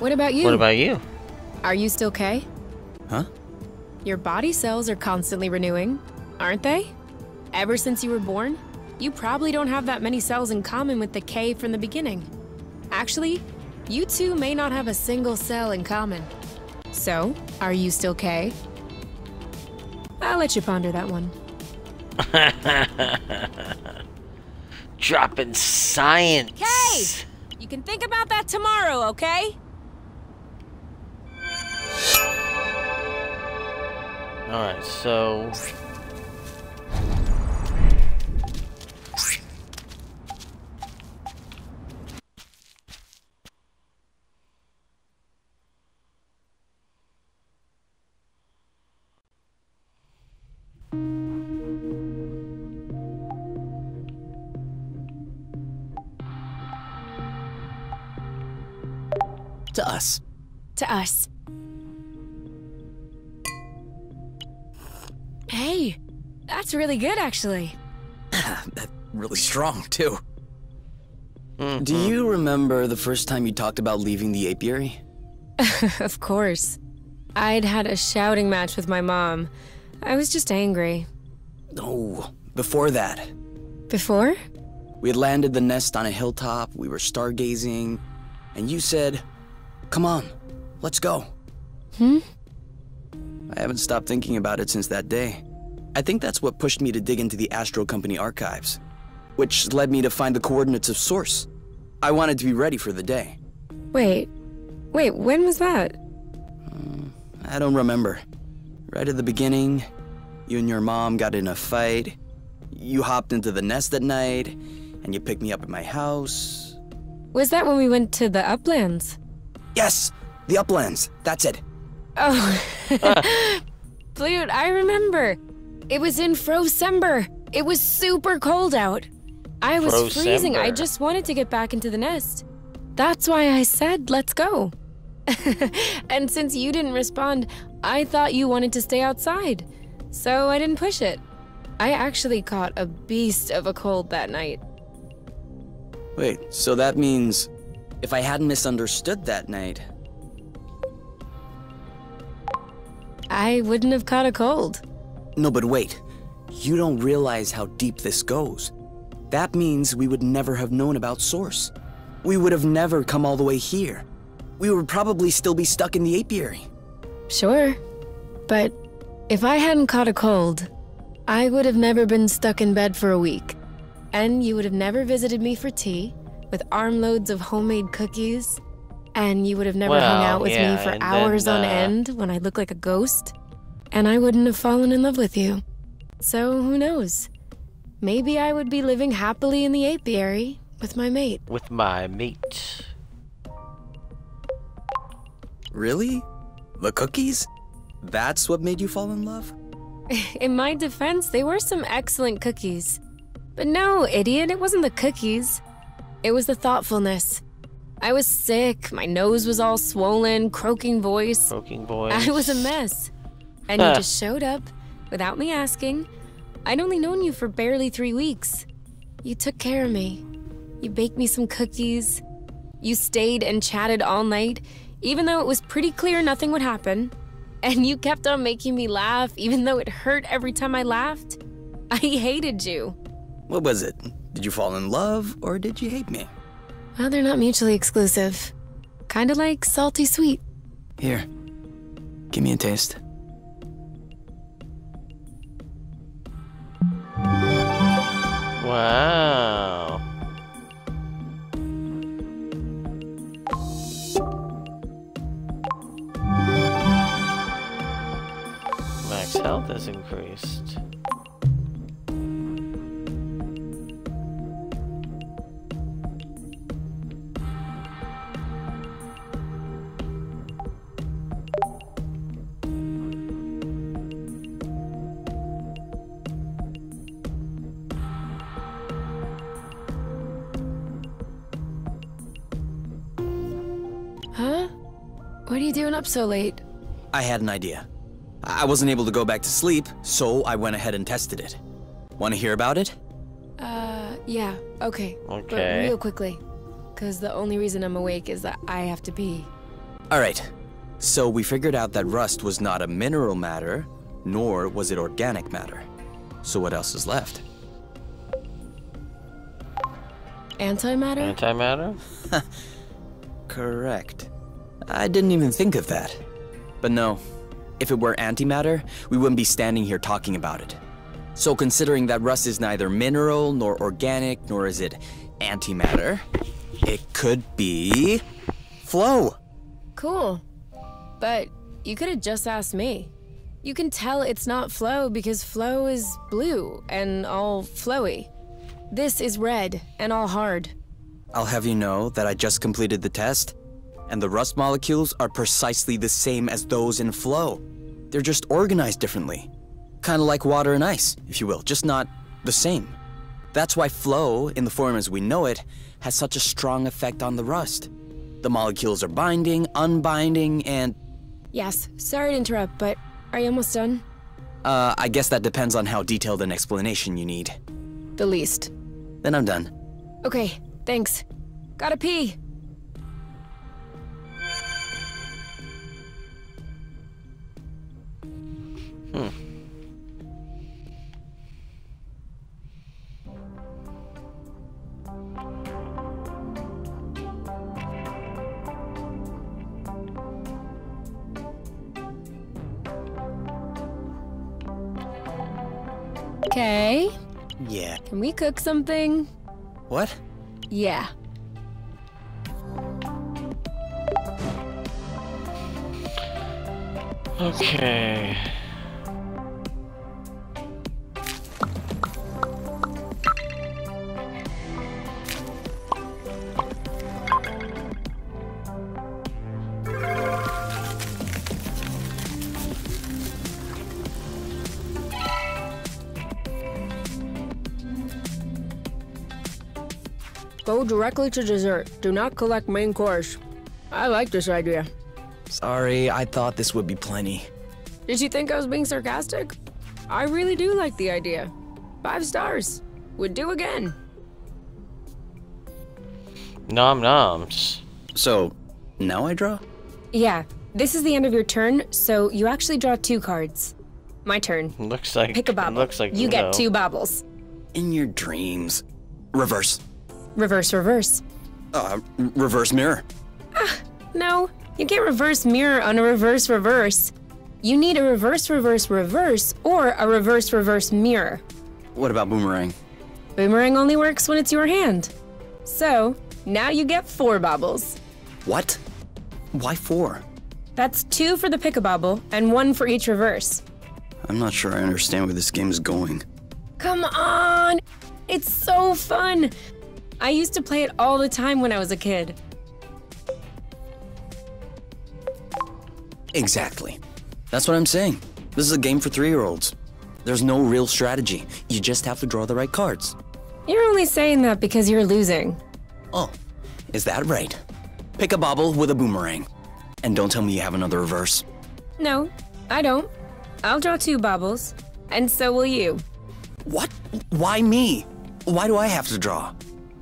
What about you? What about you? Are you still K? Huh? Your body cells are constantly renewing. Aren't they? Ever since you were born, you probably don't have that many cells in common with the K from the beginning. Actually, you two may not have a single cell in common. So, are you still K? I'll let you ponder that one. Dropping science. K! You can think about that tomorrow, okay? Alright, so... to us. To us. Hey, that's really good, actually. Really strong, too. Mm-hmm. Do you remember the first time you talked about leaving the apiary? Of course. I'd had a shouting match with my mom. I was just angry. Oh, before that. Before? We had landed the nest on a hilltop, we were stargazing, and you said, "Come on, let's go." Hmm? I haven't stopped thinking about it since that day. I think that's what pushed me to dig into the Astro Company archives, which led me to find the coordinates of Source. I wanted to be ready for the day. Wait, when was that? I don't remember. Right at the beginning, you and your mom got in a fight, you hopped into the nest at night, and you picked me up at my house. Was that when we went to the uplands? Yes! The uplands! That's it! Oh. Dude, I remember. It was in Frozember. It was super cold out. I was freezing. I just wanted to get back into the nest. That's why I said, let's go. And since you didn't respond, I thought you wanted to stay outside. So I didn't push it. I actually caught a beast of a cold that night. Wait, so that means... If I hadn't misunderstood that night... I wouldn't have caught a cold. No, but wait. You don't realize how deep this goes. That means we would never have known about Source. We would have never come all the way here. We would probably still be stuck in the apiary. Sure. But if I hadn't caught a cold, I would have never been stuck in bed for a week. And you would have never visited me for tea, with armloads of homemade cookies. And you would have never hung out with me for hours on end when I look like a ghost. And I wouldn't have fallen in love with you. So who knows? Maybe I would be living happily in the apiary with my mate. With my mate. Really? The cookies? That's what made you fall in love? In my defense, they were some excellent cookies. But no, idiot, it wasn't the cookies. It was the thoughtfulness. I was sick, my nose was all swollen, croaking voice. I was a mess. And you just showed up, without me asking. I'd only known you for barely 3 weeks. You took care of me. You baked me some cookies. You stayed and chatted all night, even though it was pretty clear nothing would happen. And you kept on making me laugh, even though it hurt every time I laughed. I hated you. What was it? Did you fall in love, or did you hate me? Well, they're not mutually exclusive. Kinda like salty sweet. Here, give me a taste. Wow. Max health has increased. Up so late? I had an idea. I wasn't able to go back to sleep, so I went ahead and tested it. Want to hear about it? Yeah, okay. But real quickly, because the only reason I'm awake is that I have to pee. Alright, so we figured out that rust was not a mineral matter, nor was it organic matter. So what else is left? Antimatter? Antimatter? Correct. I didn't even think of that. But no, if it were antimatter, we wouldn't be standing here talking about it. So considering that rust is neither mineral, nor organic, nor is it antimatter, it could be... flow. Cool. But you could have just asked me. You can tell it's not flow because flow is blue and all flowy. This is red and all hard. I'll have you know that I just completed the test. And the rust molecules are precisely the same as those in flow. They're just organized differently. Kind of like water and ice, if you will, just not the same. That's why flow, in the form as we know it, has such a strong effect on the rust. The molecules are binding, unbinding, and... Yes, sorry to interrupt, but are you almost done? I guess that depends on how detailed an explanation you need. The least. Then I'm done. Okay, thanks. Gotta pee. Hmm. Okay. Yeah. Can we cook something? What? Yeah. Okay. Go directly to dessert. Do not collect main course. I like this idea. Sorry, I thought this would be plenty. Did you think I was being sarcastic? I really do like the idea. 5 stars. Would do again. Nom noms. So, now I draw? Yeah, This is the end of your turn, so you actually draw two cards. My turn. Looks like. Pick a bobble. Looks like you get two bobbles. In your dreams. Reverse. Reverse, reverse. Reverse mirror. Ah, no. You can't reverse mirror on a reverse reverse. You need a reverse reverse reverse or a reverse reverse mirror. What about boomerang? Boomerang only works when it's your hand. So, now you get four bobbles. What? Why four? That's two for the pick-a-bobble and one for each reverse. I'm not sure I understand where this game is going. Come on! It's so fun! I used to play it all the time when I was a kid. Exactly. That's what I'm saying. This is a game for 3-year-olds. There's no real strategy. You just have to draw the right cards. You're only saying that because you're losing. Oh, is that right? Pick a bobble with a boomerang. And don't tell me you have another reverse. No, I don't. I'll draw two bobbles, and so will you. What? Why me? Why do I have to draw?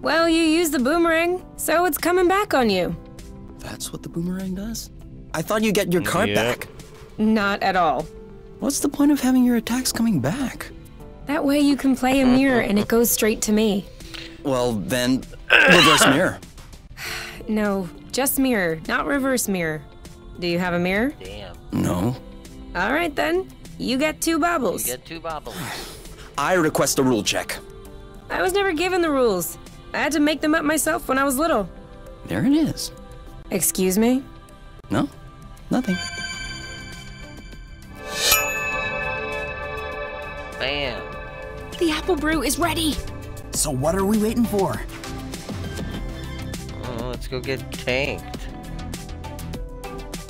Well, you used the boomerang, so it's coming back on you. That's what the boomerang does? I thought you get your card back. Not at all. What's the point of having your attacks coming back? That way you can play a mirror and it goes straight to me. Well, then, reverse mirror. No, just mirror, not reverse mirror. Do you have a mirror? Damn. No. All right, then. You get two bobbles. You get two bobbles. I request a rule check. I was never given the rules. I had to make them up myself when I was little. There it is. Excuse me? No, nothing. Bam. The apple brew is ready. So what are we waiting for? Oh, let's go get tanked.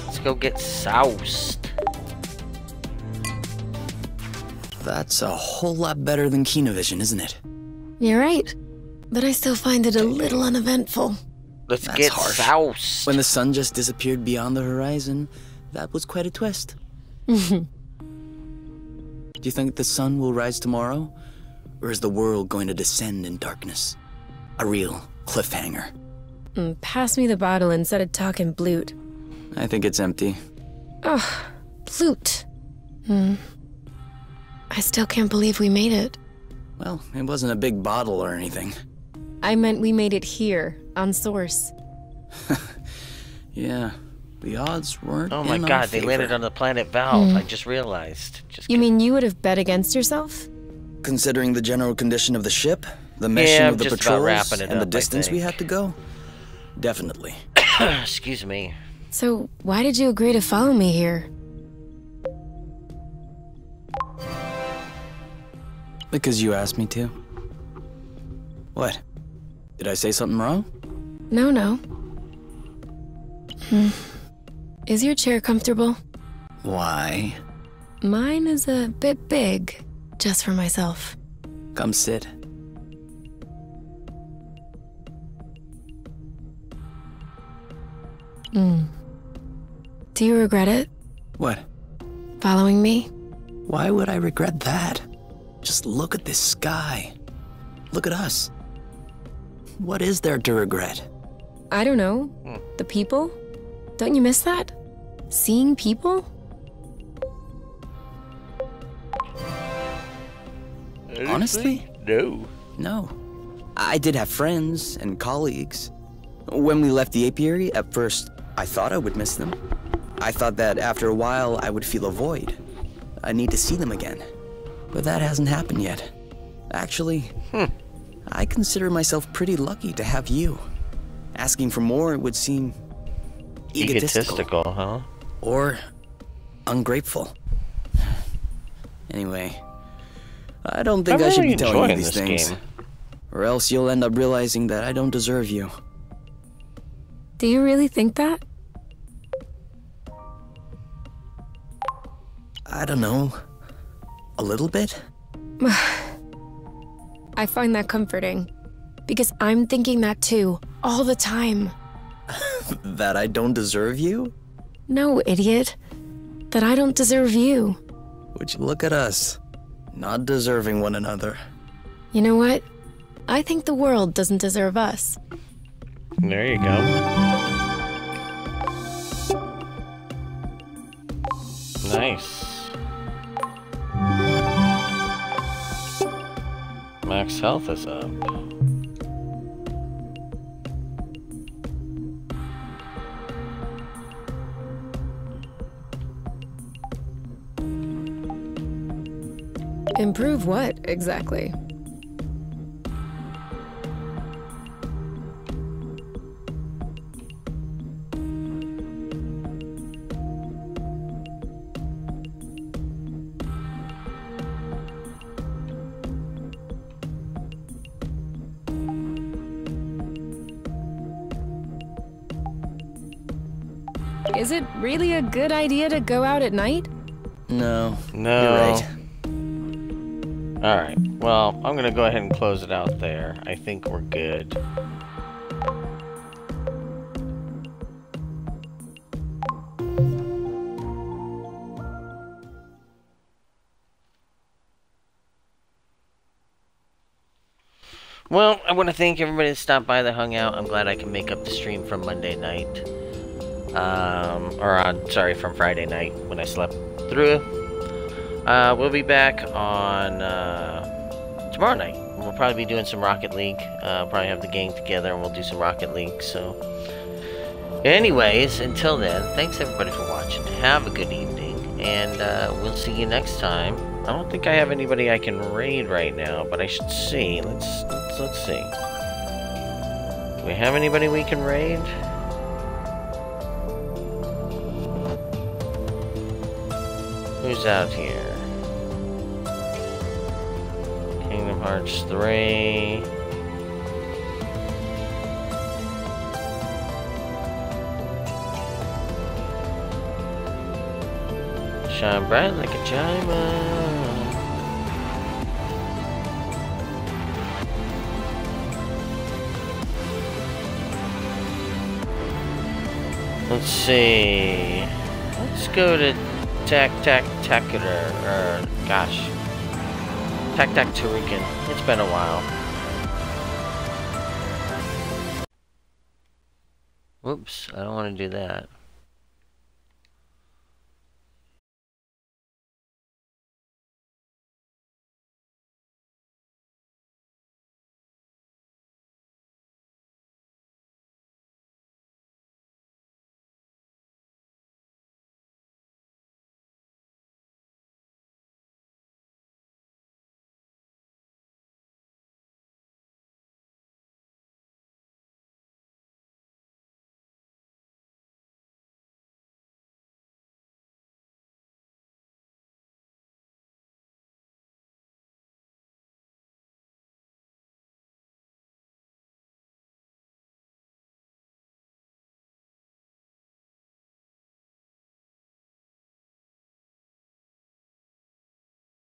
Let's go get soused. That's a whole lot better than Kinovision, isn't it? You're right. But I still find it a little uneventful. Let's get soused. When the sun just disappeared beyond the horizon, that was quite a twist. Do you think the sun will rise tomorrow? Or is the world going to descend in darkness? A real cliffhanger. Pass me the bottle instead of talking blute. I think it's empty. Ugh, blute. I still can't believe we made it. Well, it wasn't a big bottle or anything. I meant we made it here, on Source. Yeah. The odds weren't in our favor. Oh my god, they landed on the planet Valve. I just realized. Just you mean you would have bet against yourself? Considering the general condition of the ship, the mission of the patrols, and the distance we had to go? Definitely. Excuse me. So, why did you agree to follow me here? Because you asked me to. What? Did I say something wrong? No, no. Is your chair comfortable? Why? Mine is a bit big, just for myself. Come sit. Do you regret it? What? Following me? Why would I regret that? Just look at this sky. Look at us. What is there to regret? I don't know. The people? Don't you miss that? Seeing people? Honestly? No. No. I did have friends and colleagues. When we left the apiary, at first, I thought I would miss them. I thought that after a while, I would feel a void. I need to see them again. But that hasn't happened yet. Actually, I consider myself pretty lucky to have you. Asking for more would seem... egotistical, huh? Or ungrateful. Anyway, I don't think I should be telling you these things. Or else you'll end up realizing that I don't deserve you. Do you really think that? I don't know. A little bit? I find that comforting. Because I'm thinking that too, all the time. That I don't deserve you? No, idiot. That I don't deserve you. Would you look at us, not deserving one another. You know what? I think the world doesn't deserve us. There you go. Nice. Max health is up. Improve what, exactly? Is it really a good idea to go out at night? No. No. You're right. Alright, well, I'm going to go ahead and close it out there. I think we're good. Well, I want to thank everybody that stopped by, that hung out. I'm glad I can make up the stream from Monday night. Sorry, from Friday night when I slept through. We'll be back on tomorrow night. We'll probably be doing some Rocket League. Probably have the gang together and we'll do some Rocket League. So, anyways, until then, thanks everybody for watching. Have a good evening, and we'll see you next time. I don't think I have anybody I can raid right now, but I should see. Let's see. Do we have anybody we can raid? Who's out here? Kingdom Hearts 3. Shine bright like a chima. Let's see. Let's go to Tactacular, gosh. Tactacturican. It's been a while. Whoops, I don't want to do that.